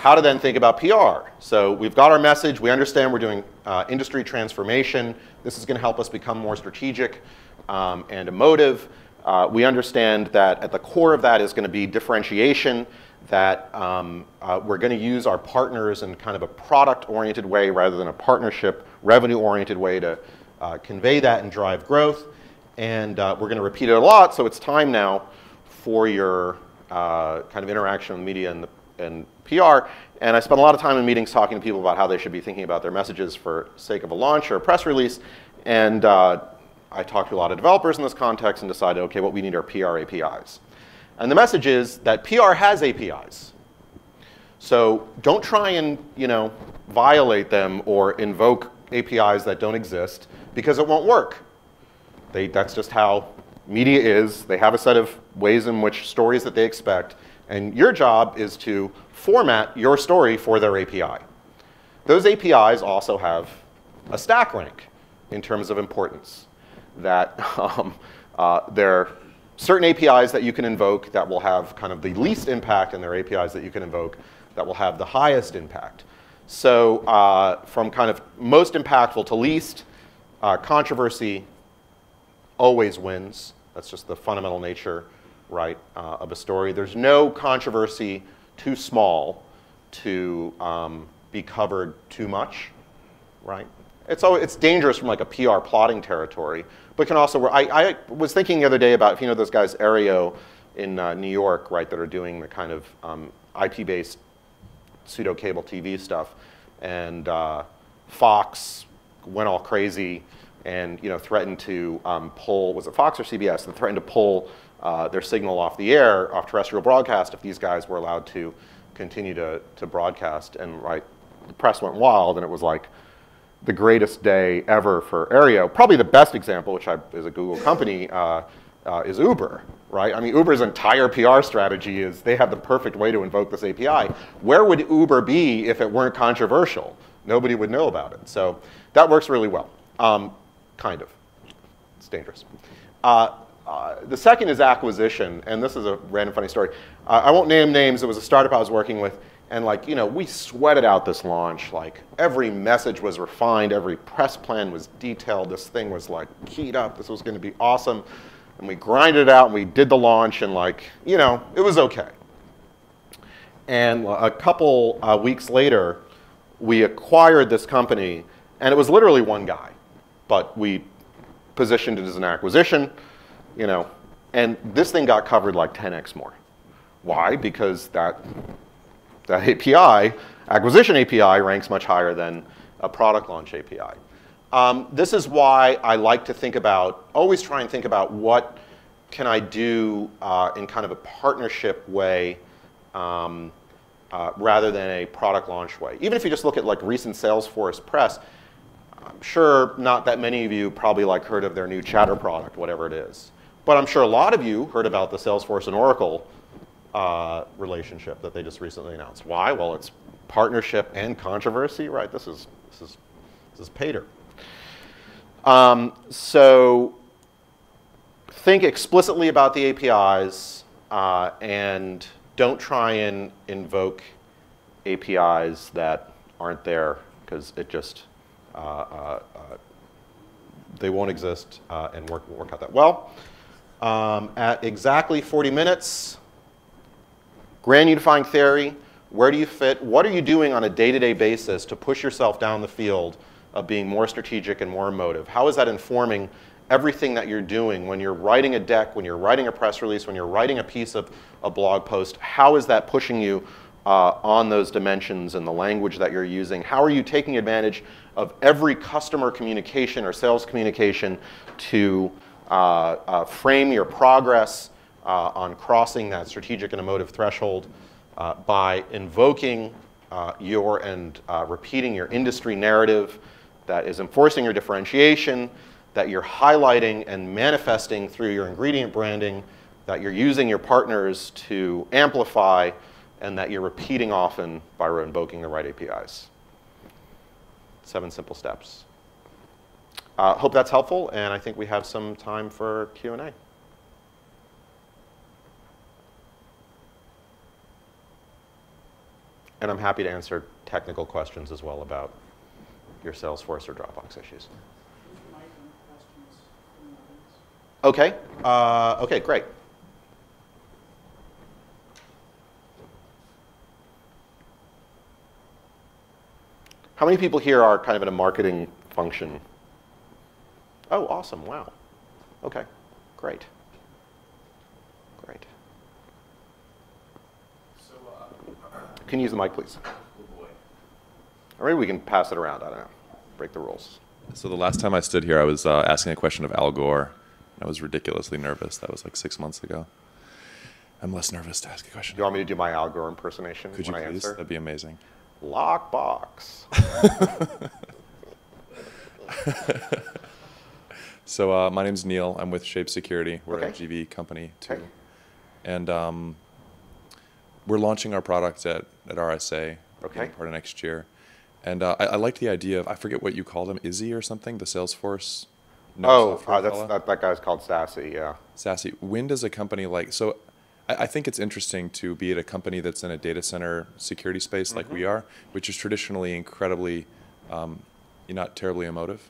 how to then think about P R. So we've got our message. We understand we're doing uh, industry transformation. This is going to help us become more strategic um, and emotive. Uh, we understand that at the core of that is going to be differentiation, that um, uh, we're going to use our partners in kind of a product-oriented way rather than a partnership, revenue-oriented way to uh, convey that and drive growth. And uh, we're going to repeat it a lot, so it's time now for your uh, kind of interaction with media and the and P R, and I spent a lot of time in meetings talking to people about how they should be thinking about their messages for sake of a launch or a press release, and uh, I talked to a lot of developers in this context and decided, okay, what we need are P R A P Is. And the message is that P R has A P Is. So don't try and, you know, violate them or invoke A P Is that don't exist, because it won't work. They, that's just how media is. They have a set of ways in which stories that they expect. And your job is to format your story for their A P I. Those A P Is also have a stack rank in terms of importance, that um, uh, there are certain A P Is that you can invoke that will have kind of the least impact, and there are A P Is that you can invoke that will have the highest impact. So uh, from kind of most impactful to least, uh, controversy always wins. That's just the fundamental nature, right, uh, of a story. There's no controversy too small to um, be covered too much, right? It's, always, it's dangerous from like a P R plotting territory, but can also, I, I was thinking the other day about, if you know those guys, Aereo in uh, New York, right, that are doing the kind of um, I P-based pseudo cable T V stuff, and uh, Fox went all crazy and, you know, threatened to um, pull, was it Fox or C B S, that threatened to pull Uh, their signal off the air, off terrestrial broadcast, if these guys were allowed to continue to, to broadcast. And right, the press went wild, and it was like the greatest day ever for Aereo. Probably the best example, which I, is a Google company, uh, uh, is Uber, right? I mean, Uber's entire P R strategy is they have the perfect way to invoke this A P I. Where would Uber be if it weren't controversial? Nobody would know about it. So that works really well, um, kind of. It's dangerous. Uh, Uh, the second is acquisition, and this is a random funny story. Uh, I won't name names. It was a startup I was working with, and like, you know, we sweated out this launch. Like, every message was refined, every press plan was detailed. This thing was like keyed up. This was going to be awesome, and we grinded it out, and we did the launch, and like, you know, it was okay. And a couple uh, weeks later, we acquired this company, and it was literally one guy, but we positioned it as an acquisition. You know, and this thing got covered like ten X more. Why? Because that, that A P I, acquisition A P I, ranks much higher than a product launch A P I. Um, this is why I like to think about, always try and think about what can I do uh, in kind of a partnership way um, uh, rather than a product launch way. Even if you just look at like recent Salesforce press, I'm sure not that many of you probably like heard of their new chatter product, whatever it is. But I'm sure a lot of you heard about the Salesforce and Oracle uh, relationship that they just recently announced. Why? Well, it's partnership and controversy, right? This is this is this is Pater. Um, so think explicitly about the A P Is uh, and don't try and invoke A P Is that aren't there, because it just, uh, uh, uh, they won't exist uh, and work, work out that well. Um, at exactly forty minutes, grand unifying theory, where do you fit? What are you doing on a day-to-day basis to push yourself down the field of being more strategic and more emotive? How is that informing everything that you're doing when you're writing a deck, when you're writing a press release, when you're writing a piece of a blog post? How is that pushing you uh, on those dimensions and the language that you're using? How are you taking advantage of every customer communication or sales communication to uh, uh, frame your progress uh, on crossing that strategic and emotive threshold uh, by invoking uh, your and uh, repeating your industry narrative that is enforcing your differentiation, that you're highlighting and manifesting through your ingredient branding, that you're using your partners to amplify, and that you're repeating often by invoking the right A P Is. Seven simple steps. Uh, hope that's helpful, and I think we have some time for Q and A. And I'm happy to answer technical questions as well about your Salesforce or Dropbox issues. Okay. Uh, okay, great. How many people here are kind of in a marketing function? Oh, awesome. Wow. Okay, great. Great. So, uh, can you use the mic, please? Oh boy. Or maybe we can pass it around. I don't know. Break the rules. So the last time I stood here, I was uh, asking a question of Al Gore. I was ridiculously nervous. That was like six months ago. I'm less nervous to ask a question. Do you want me to do my Al Gore impersonation? Could you when please? I answer? That'd be amazing. Lockbox. So uh, my name's Neil. I'm with Shape Security. We're okay. a G V company too. Okay. And um, we're launching our product at, at R S A okay. part of next year. And uh, I, I like the idea of, I forget what you call them, Izzy or something, the Salesforce. No oh, uh, that's, that, that guy's called Sassy, yeah. Sassy. When does a company like, so I, I think it's interesting to be at a company that's in a data center security space mm-hmm. like we are, which is traditionally incredibly, um, not terribly emotive.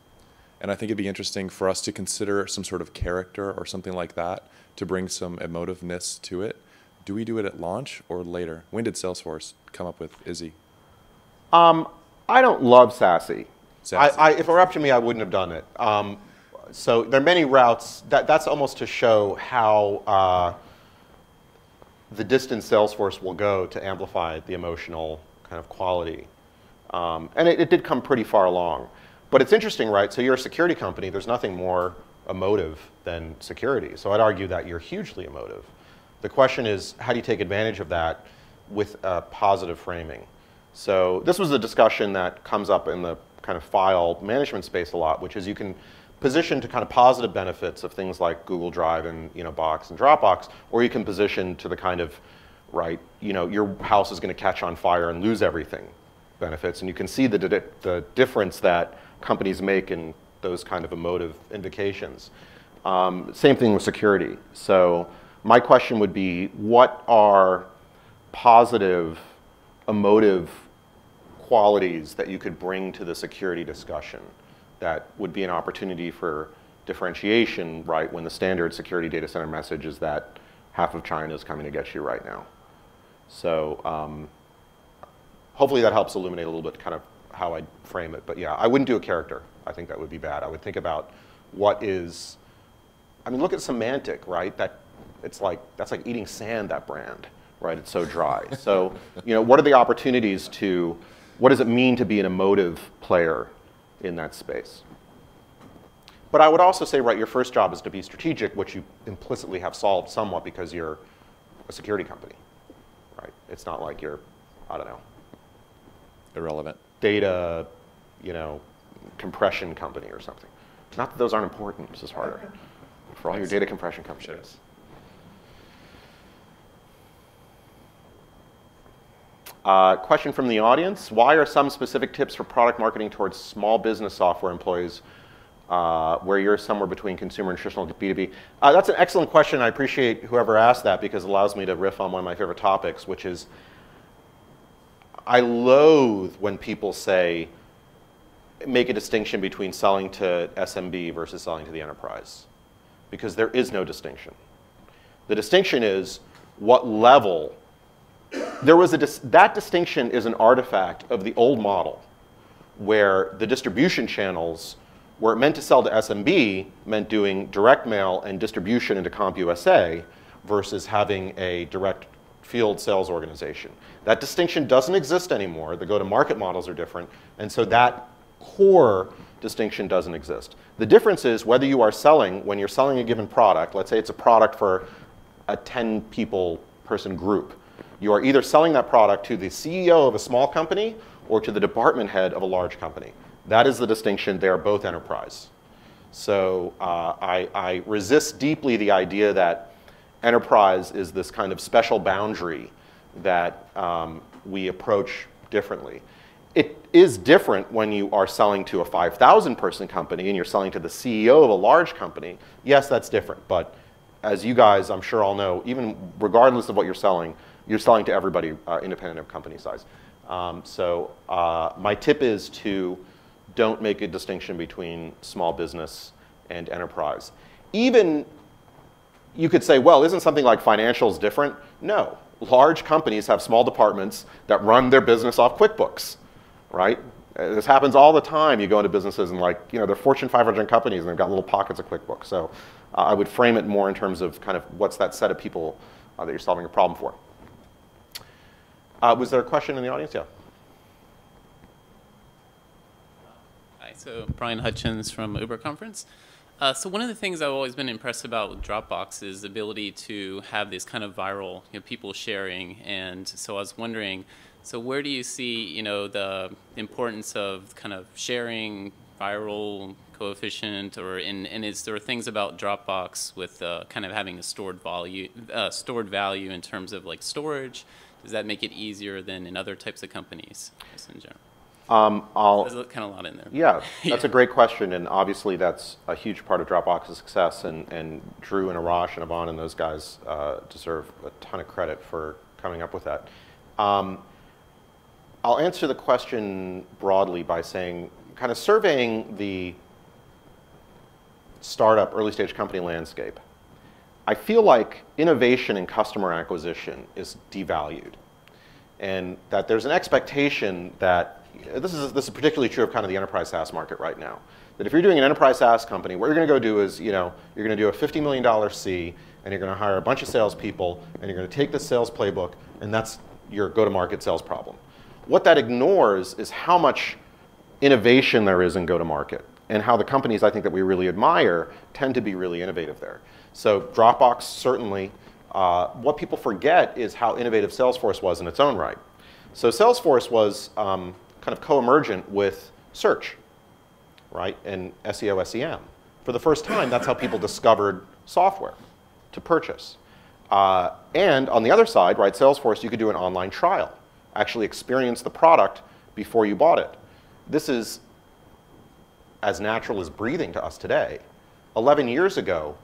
And I think it'd be interesting for us to consider some sort of character or something like that to bring some emotiveness to it. Do we do it at launch or later? When did Salesforce come up with Izzy? Um, I don't love Sassy. Sassy. I, I, if it were up to me, I wouldn't have done it. Um, So there are many routes. That, that's almost to show how uh, the distance Salesforce will go to amplify the emotional kind of quality. Um, and it, it did come pretty far along. But it's interesting, right? So you're a security company. There's nothing more emotive than security. So I'd argue that you're hugely emotive. The question is, how do you take advantage of that with a positive framing? So this was a discussion that comes up in the kind of file management space a lot, which is you can position to kind of positive benefits of things like Google Drive and you know Box and Dropbox, or you can position to the kind of right you know your house is going to catch on fire and lose everything benefits, and you can see the di the difference that companies make in those kind of emotive invocations. Um, same thing with security. So my question would be, what are positive emotive qualities that you could bring to the security discussion? That would be an opportunity for differentiation, right, when the standard security data center message is that half of China is coming to get you right now. So um, hopefully that helps illuminate a little bit kind of how I frame it. But yeah, I wouldn't do a character. I think that would be bad. I would think about what is, I mean, look at semantic, right? That, it's like, that's like eating sand, that brand, right? It's so dry. So, you know, what are the opportunities to, what does it mean to be an emotive player in that space? But I would also say, right, your first job is to be strategic, which you implicitly have solved somewhat because you're a security company, right? It's not like you're, I don't know. Irrelevant. Data, you know, compression company or something. Not that those aren't important, this is harder. For all your data compression companies. Uh, question from the audience, why are some specific tips for product marketing towards small business software employees uh, where you're somewhere between consumer and traditional B two B? Uh, that's an excellent question. I appreciate whoever asked that because it allows me to riff on one of my favorite topics, which is I loathe when people say, make a distinction between selling to S M B versus selling to the enterprise, because there is no distinction. The distinction is what level. There was a dis that distinction is an artifact of the old model, where the distribution channels were meant to sell to S M B, meant doing direct mail and distribution into CompUSA versus having a direct field sales organization. That distinction doesn't exist anymore. The go-to-market models are different, and so that core distinction doesn't exist. The difference is whether you are selling, when you're selling a given product, let's say it's a product for a ten people person group, you are either selling that product to the C E O of a small company or to the department head of a large company. That is the distinction. They are both enterprise. So uh, I, I resist deeply the idea that enterprise is this kind of special boundary that um, we approach differently. It is different when you are selling to a five thousand person company and you're selling to the C E O of a large company. Yes, that's different. But as you guys, I'm sure, all know, even regardless of what you're selling, you're selling to everybody uh, independent of company size. Um, so uh, my tip is to don't make a distinction between small business and enterprise. Even you could say, well, isn't something like financials different? No. Large companies have small departments that run their business off QuickBooks. Right? This happens all the time. You go into businesses and, like, you know, they're Fortune five hundred companies and they've got little pockets of QuickBooks. So uh, I would frame it more in terms of kind of what's that set of people uh, that you're solving a problem for. Uh, was there a question in the audience? Yeah. Hi, so Brian Hutchins from Uber Conference. Uh, so one of the things I've always been impressed about with Dropbox is the ability to have this kind of viral, you know, people sharing. And so I was wondering, so where do you see, you know, the importance of kind of sharing, viral coefficient, or in, and is there things about Dropbox with uh, kind of having a stored value, uh, stored value in terms of like storage? Does that make it easier than in other types of companies, just in general? Um, I'll, There's kind of a lot in there. Yeah, that's yeah. a great question, and obviously that's a huge part of Dropbox's success, and, and Drew and Arash and Ivan and those guys uh, deserve a ton of credit for coming up with that. Um, I'll answer the question broadly by saying, kind of surveying the startup, early stage company landscape, I feel like innovation and customer acquisition is devalued. And that there's an expectation that, this is, this is particularly true of kind of the enterprise SaaS market right now, that if you're doing an enterprise SaaS company, what you're gonna go do is, you know, you're gonna do a fifty million dollar C, and you're gonna hire a bunch of salespeople, and you're gonna take the sales playbook, and that's your go-to-market sales problem. What that ignores is how much innovation there is in go-to-market and how the companies I think that we really admire tend to be really innovative there. So Dropbox, certainly, uh, what people forget is how innovative Salesforce was in its own right. So Salesforce was um, kind of co-emergent with search, right, and S E O, S E M. For the first time, that's how people discovered software to purchase. Uh, and on the other side, right, Salesforce, you could do an online trial. Actually experience the product before you bought it. This is as natural as breathing to us today. eleven years ago,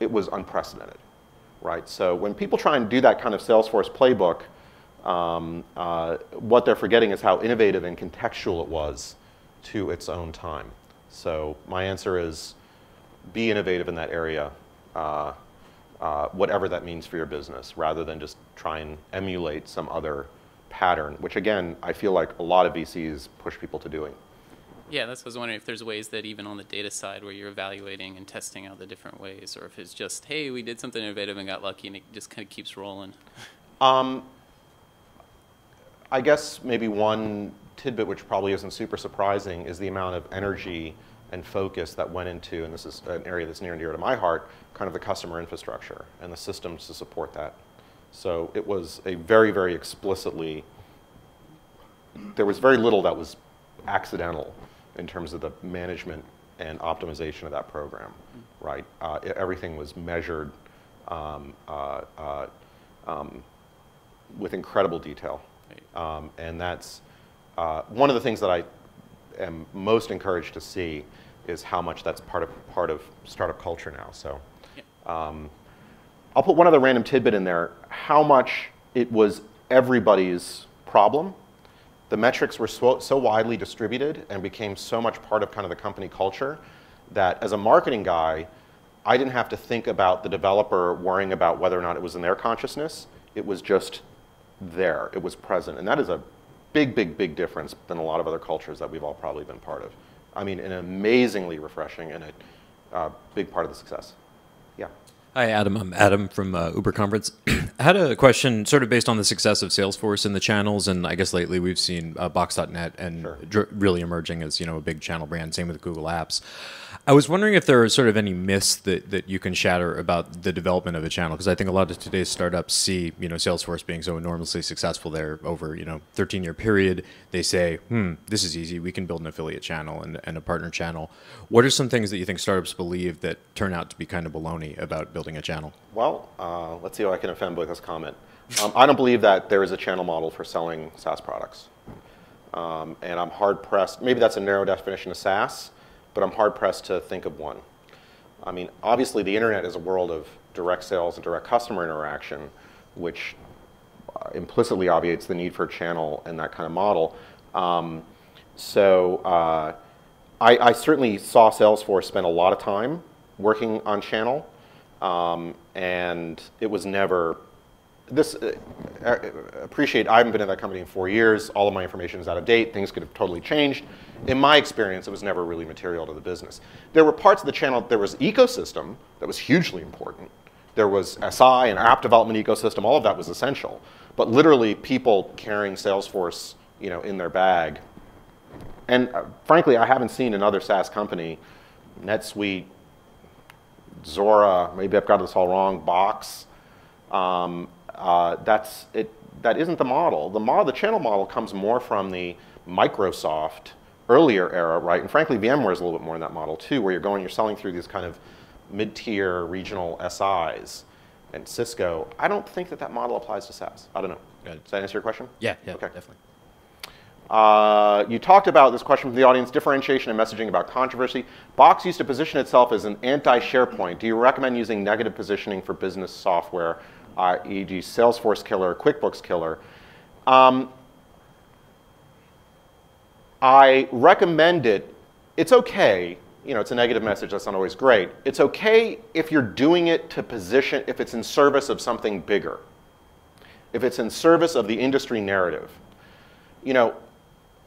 it was unprecedented, right? So when people try and do that kind of Salesforce playbook, um, uh, what they're forgetting is how innovative and contextual it was to its own time. So my answer is be innovative in that area, uh, uh, whatever that means for your business, rather than just try and emulate some other pattern, which again, I feel like a lot of V Cs push people to doing. Yeah, that's what I was wondering, if there's ways that even on the data side where you're evaluating and testing out the different ways, or if it's just, hey, we did something innovative and got lucky and it just kind of keeps rolling. Um, I guess maybe one tidbit, which probably isn't super surprising, is the amount of energy and focus that went into, and this is an area that's near and dear to my heart, kind of the customer infrastructure and the systems to support that. So it was a very, very explicitly, there was very little that was accidental in terms of the management and optimization of that program, right? Uh, it, everything was measured um, uh, uh, um, with incredible detail. Um, and that's uh, one of the things that I am most encouraged to see is how much that's part of part of startup culture now. So, um, I'll put one other random tidbit in there. How much it was everybody's problem. The metrics were so, so widely distributed and became so much part of kind of the company culture that as a marketing guy, I didn't have to think about the developer worrying about whether or not it was in their consciousness. It was just there. It was present. And that is a big, big, big difference than a lot of other cultures that we've all probably been part of. I mean, an amazingly refreshing and a uh, big part of the success. Yeah. Hi, Adam. I'm Adam from uh, Uber Conference. I had a question sort of based on the success of Salesforce in the channels, and I guess lately we've seen uh, Box dot net and sure. dr really emerging as, you know, a big channel brand, same with Google Apps. I was wondering if there are sort of any myths that, that you can shatter about the development of a channel, because I think a lot of today's startups see, you know, Salesforce being so enormously successful there over, you know, thirteen year period. They say, hmm, this is easy. We can build an affiliate channel and, and a partner channel. What are some things that you think startups believe that turn out to be kind of baloney about building a channel? Well, uh, let's see how I can offend with this comment. Um, I don't believe that there is a channel model for selling SaaS products. Um, and I'm hard-pressed. Maybe that's a narrow definition of SaaS, but I'm hard-pressed to think of one. I mean, obviously, the internet is a world of direct sales and direct customer interaction, which uh, implicitly obviates the need for a channel and that kind of model. Um, so uh, I, I certainly saw Salesforce spend a lot of time working on channel. Um, and it was never, this, uh, I appreciate, I haven't been at that company in four years, all of my information is out of date, things could have totally changed. In my experience, it was never really material to the business. There were parts of the channel, there was ecosystem that was hugely important. There was S I and app development ecosystem, all of that was essential. But literally people carrying Salesforce, you know, in their bag. And uh, frankly, I haven't seen another SaaS company, NetSuite, Zora, maybe I've got this all wrong, Box, um, uh, that's, it, that isn't the model. The model. The channel model comes more from the Microsoft earlier era, right? And frankly, VMware is a little bit more in that model too, where you're going, you're selling through these kind of mid-tier regional S Is and Cisco. I don't think that that model applies to SaaS. I don't know. Does that answer your question? Yeah, yeah, okay. Definitely. Uh, you talked about this question from the audience, differentiation and messaging about controversy. Box used to position itself as an anti-SharePoint. Do you recommend using negative positioning for business software, uh, for example Salesforce killer, QuickBooks killer? Um, I recommend it. It's okay. You know, it's a negative message. That's not always great. It's okay if you're doing it to position, if it's in service of something bigger, if it's in service of the industry narrative. You know,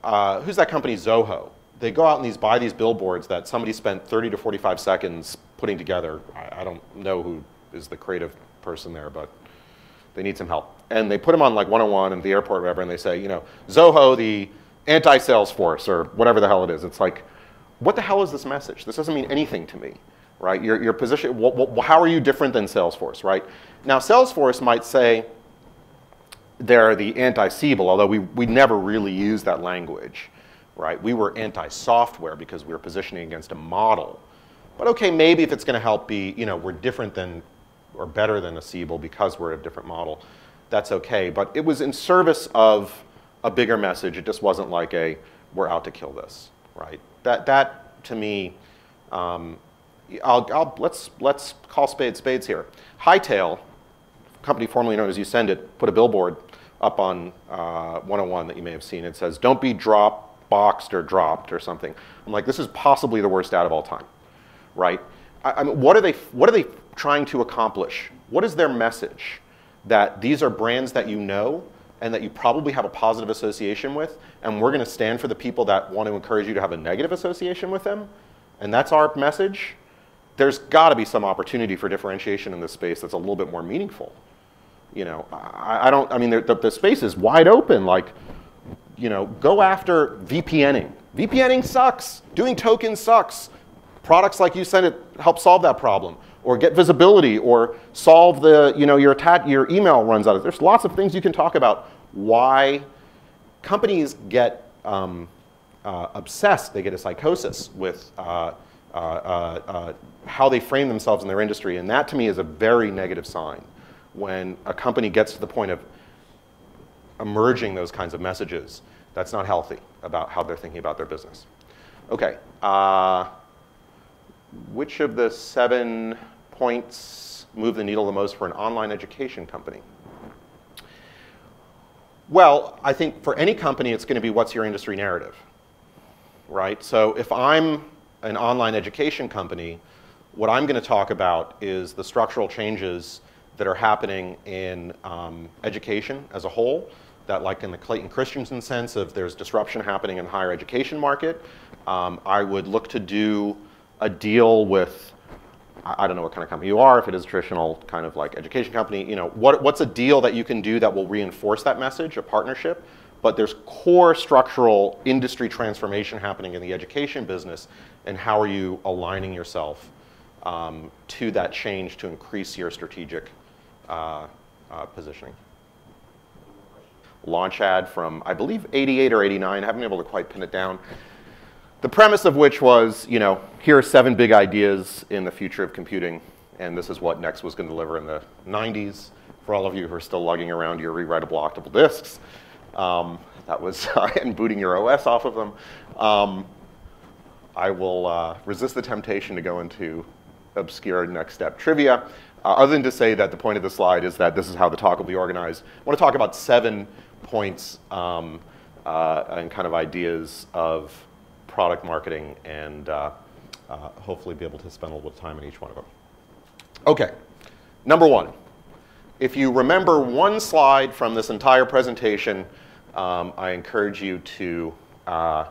Uh, who's that company, Zoho? They go out and these, buy these billboards that somebody spent thirty to forty-five seconds putting together. I, I don't know who is the creative person there, but they need some help. And they put them on like one oh one and the airport or whatever, and they say, you know, Zoho, the anti-Salesforce, or whatever the hell it is. It's like, what the hell is this message? This doesn't mean anything to me, right? Your, your position, wh wh how are you different than Salesforce, right? Now, Salesforce might say, they're the anti-Siebel, although we, we never really used that language, right? We were anti-software because we were positioning against a model. But okay, maybe if it's going to help be, you know, we're different than or better than a Siebel because we're a different model, that's okay. But it was in service of a bigger message. It just wasn't like a, we're out to kill this, right? That, that to me, um, I'll, I'll, let's, let's call spades spades here. Hightail, company formerly known as YouSendIt, put a billboard up on uh, one oh one that you may have seen. It says, don't be drop boxed or dropped or something. I'm like, this is possibly the worst ad of all time, right? I, I mean, what are they, what are they trying to accomplish? What is their message? That these are brands that you know and that you probably have a positive association with, and we're going to stand for the people that want to encourage you to have a negative association with them, and that's our message? There's got to be some opportunity for differentiation in this space that's a little bit more meaningful. You know, I, I don't, I mean, the, the space is wide open. Like, you know, go after VPNing. VPNing sucks. Doing tokens sucks. Products like YouSendIt help solve that problem, or get visibility, or solve the, you know, your, attack, your email runs out of it. There's lots of things you can talk about why companies get um, uh, obsessed. They get a psychosis with uh, uh, uh, uh, how they frame themselves in their industry. And that, to me, is a very negative sign. When a company gets to the point of emerging those kinds of messages, that's not healthy about how they're thinking about their business. Okay, uh, which of the seven points move the needle the most for an online education company? Well, I think for any company, it's going to be what's your industry narrative, right? So if I'm an online education company, what I'm going to talk about is the structural changes that are happening in um, education as a whole, that like in the Clayton Christensen sense of there's disruption happening in the higher education market. Um, I would look to do a deal with, I don't know what kind of company you are, if it is a traditional kind of like education company, you know, what, what's a deal that you can do that will reinforce that message, a partnership? But there's core structural industry transformation happening in the education business, and how are you aligning yourself um, to that change to increase your strategic uh, uh, positioning? Launch ad from, I believe, eighty-eight or eighty-nine. I haven't been able to quite pin it down. The premise of which was, you know, here are seven big ideas in the future of computing, and this is what Next was going to deliver in the nineties. For all of you who are still lugging around your rewritable octable disks, um, that was, and booting your O S off of them, um, I will uh, resist the temptation to go into obscure next step trivia, uh, other than to say that the point of the slide is that this is how the talk will be organized. I want to talk about seven points um, uh, and kind of ideas of product marketing, and uh, uh, hopefully be able to spend a little time on each one of them. Okay, number one. If you remember one slide from this entire presentation, um, I encourage you to uh,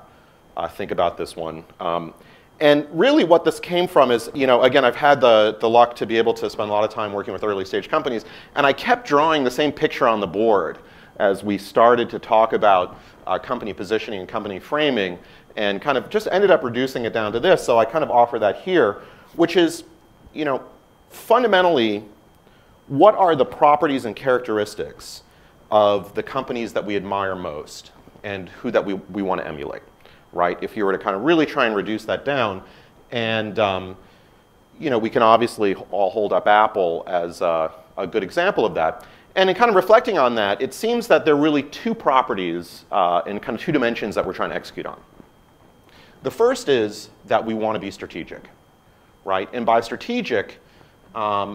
uh, think about this one. Um, and really what this came from is, you know, again, I've had the, the luck to be able to spend a lot of time working with early stage companies, and I kept drawing the same picture on the board as we started to talk about uh, company positioning and company framing, and kind of just ended up reducing it down to this. So I kind of offer that here, which is, you know, fundamentally, what are the properties and characteristics of the companies that we admire most and who that we, we want to emulate, right? If you were to kind of really try and reduce that down, and, um, you know, we can obviously all hold up Apple as a, a good example of that. And in kind of reflecting on that, it seems that there are really two properties uh, in kind of two dimensions that we're trying to execute on. The first is that we want to be strategic, right? And by strategic, um,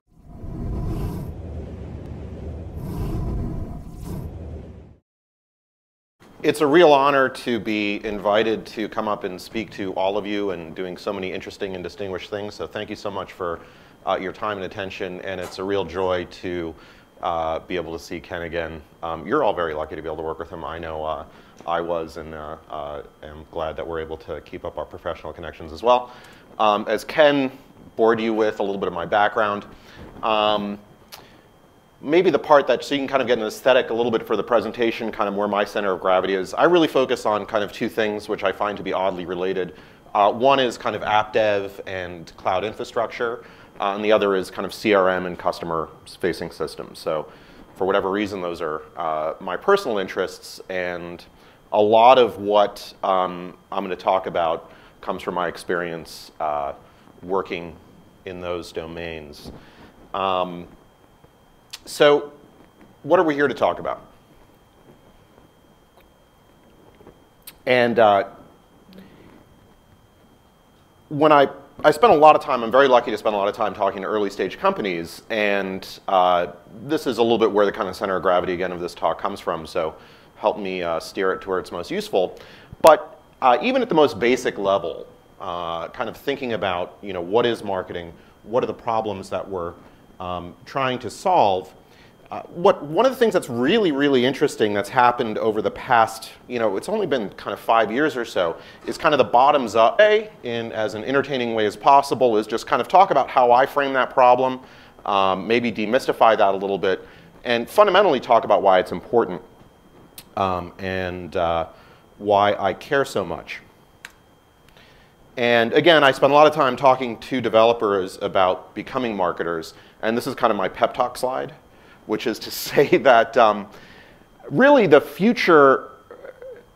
it's a real honor to be invited to come up and speak to all of you and doing so many interesting and distinguished things. So thank you so much for uh, your time and attention. And it's a real joy to uh, be able to see Ken again. Um, you're all very lucky to be able to work with him. I know. Uh, I was, and uh, uh, am glad that we're able to keep up our professional connections as well. Um, as Ken bored you with a little bit of my background, um, maybe the part that, so you can kind of get an aesthetic a little bit for the presentation, kind of where my center of gravity is, I really focus on kind of two things which I find to be oddly related. Uh, one is kind of app dev and cloud infrastructure, uh, and the other is kind of C R M and customer-facing systems. So for whatever reason, those are uh, my personal interests, and a lot of what um, I'm going to talk about comes from my experience uh, working in those domains. Um, so what are we here to talk about? And uh, when I, I spent a lot of time, I'm very lucky to spend a lot of time talking to early stage companies, and uh, this is a little bit where the kind of center of gravity again of this talk comes from. So help me uh, steer it to where it's most useful. But uh, even at the most basic level, uh, kind of thinking about, you know, what is marketing, what are the problems that we're um, trying to solve, uh, what, one of the things that's really, really interesting that's happened over the past, you know, it's only been kind of five years or so, is kind of the bottoms up way, in as an entertaining way as possible, is just kind of talk about how I frame that problem, um, maybe demystify that a little bit, and fundamentally talk about why it's important. Um, and uh, why I care so much. And again, I spend a lot of time talking to developers about becoming marketers, and this is kind of my pep talk slide, which is to say that um, really the future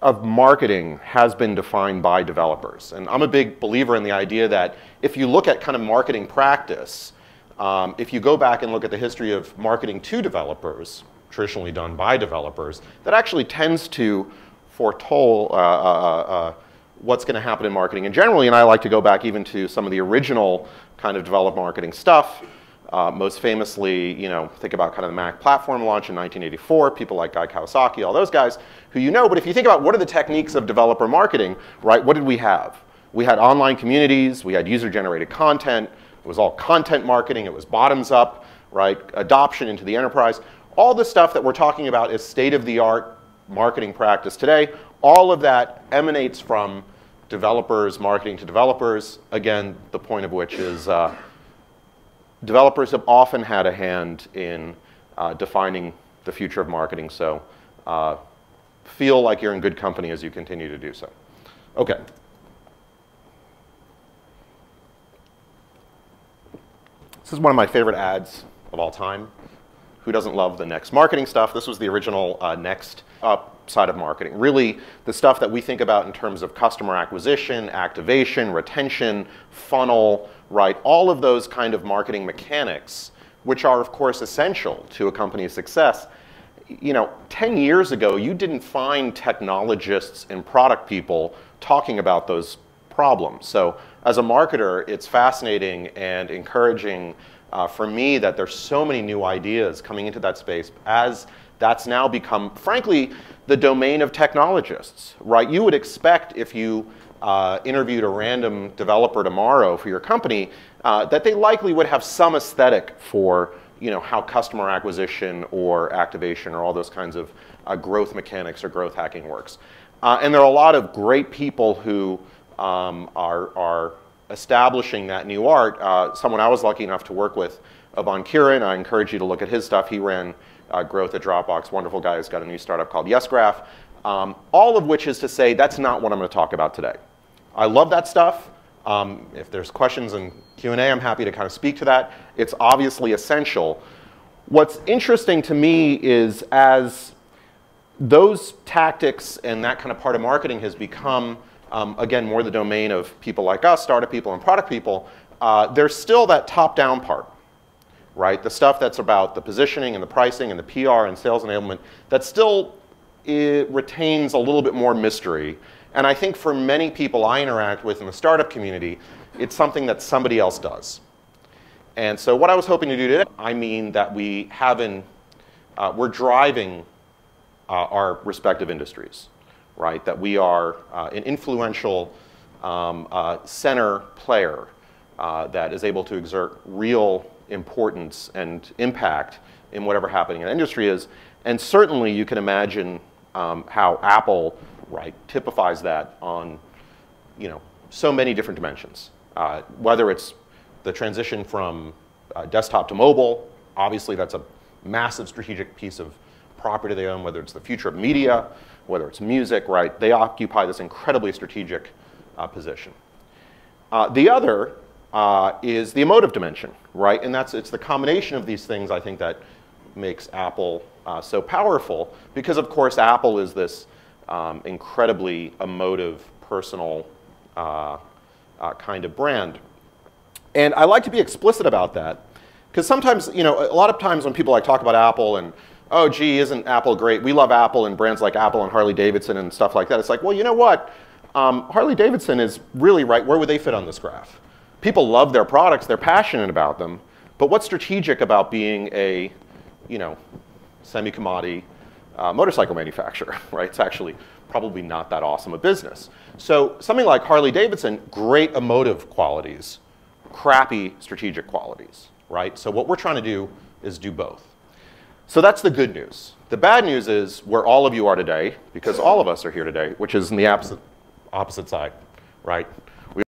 of marketing has been defined by developers. And I'm a big believer in the idea that if you look at kind of marketing practice, um, if you go back and look at the history of marketing to developers, traditionally done by developers, that actually tends to foretold, uh, uh, uh, what's going to happen in marketing. And generally, and I like to go back even to some of the original kind of developed marketing stuff. Uh, most famously, you know, think about kind of the Mac platform launch in nineteen eighty-four, people like Guy Kawasaki, all those guys who you know. But if you think about what are the techniques of developer marketing, right, what did we have? We had online communities, we had user-generated content, it was all content marketing, it was bottoms up, right, adoption into the enterprise. All the stuff that we're talking about is state-of-the-art marketing practice today. All of that emanates from developers, marketing to developers, again, the point of which is uh, developers have often had a hand in uh, defining the future of marketing, so uh, feel like you're in good company as you continue to do so. Okay. This is one of my favorite ads of all time. Who doesn't love the Next marketing stuff? This was the original uh, Next upside of marketing. Really, the stuff that we think about in terms of customer acquisition, activation, retention, funnel, right? All of those kind of marketing mechanics, which are, of course, essential to a company's success. You know, ten years ago, you didn't find technologists and product people talking about those problems. So as a marketer, it's fascinating and encouraging Uh, for me that there's so many new ideas coming into that space as that's now become, frankly, the domain of technologists, right? You would expect if you uh, interviewed a random developer tomorrow for your company uh, that they likely would have some aesthetic for, you know, how customer acquisition or activation or all those kinds of uh, growth mechanics or growth hacking works. Uh, and there are a lot of great people who um, are, are establishing that new art. Uh, someone I was lucky enough to work with, Ivan Kieran, I encourage you to look at his stuff. He ran uh, growth at Dropbox, wonderful guy who's got a new startup called YesGraph. Um, all of which is to say that's not what I'm going to talk about today. I love that stuff. Um, if there's questions in Q and A, I'm happy to kind of speak to that. It's obviously essential. What's interesting to me is as those tactics and that kind of part of marketing has become Um, again, more the domain of people like us, startup people and product people, uh, there's still that top-down part, right? The stuff that's about the positioning and the pricing and the P R and sales enablement that still it retains a little bit more mystery. And I think for many people I interact with in the startup community, it's something that somebody else does. And so what I was hoping to do today, I mean that we haven't, uh, we're driving uh, our respective industries. Right, that we are uh, an influential um, uh, center player uh, that is able to exert real importance and impact in whatever happening in the industry is. And certainly you can imagine um, how Apple, right, typifies that on, you know, so many different dimensions. Uh, whether it's the transition from uh, desktop to mobile, obviously that's a massive strategic piece of property they own, whether it's the future of media, whether it's music, right? They occupy this incredibly strategic uh, position. Uh, the other uh, is the emotive dimension, right? And that's, it's the combination of these things, I think, that makes Apple uh, so powerful because, of course, Apple is this um, incredibly emotive, personal uh, uh, kind of brand. And I like to be explicit about that because sometimes, you know, a lot of times when people like talk about Apple and oh, gee, isn't Apple great? We love Apple and brands like Apple and Harley-Davidson and stuff like that. It's like, well, you know what? Um, Harley-Davidson is really right. Where would they fit on this graph? People love their products. They're passionate about them. But what's strategic about being a, you know, semi-commodity uh, motorcycle manufacturer, right? It's actually probably not that awesome a business. So something like Harley-Davidson, great emotive qualities, crappy strategic qualities, right? So what we're trying to do is do both. So that's the good news. The bad news is where all of you are today, because all of us are here today, which is in the opposite, opposite side, right? We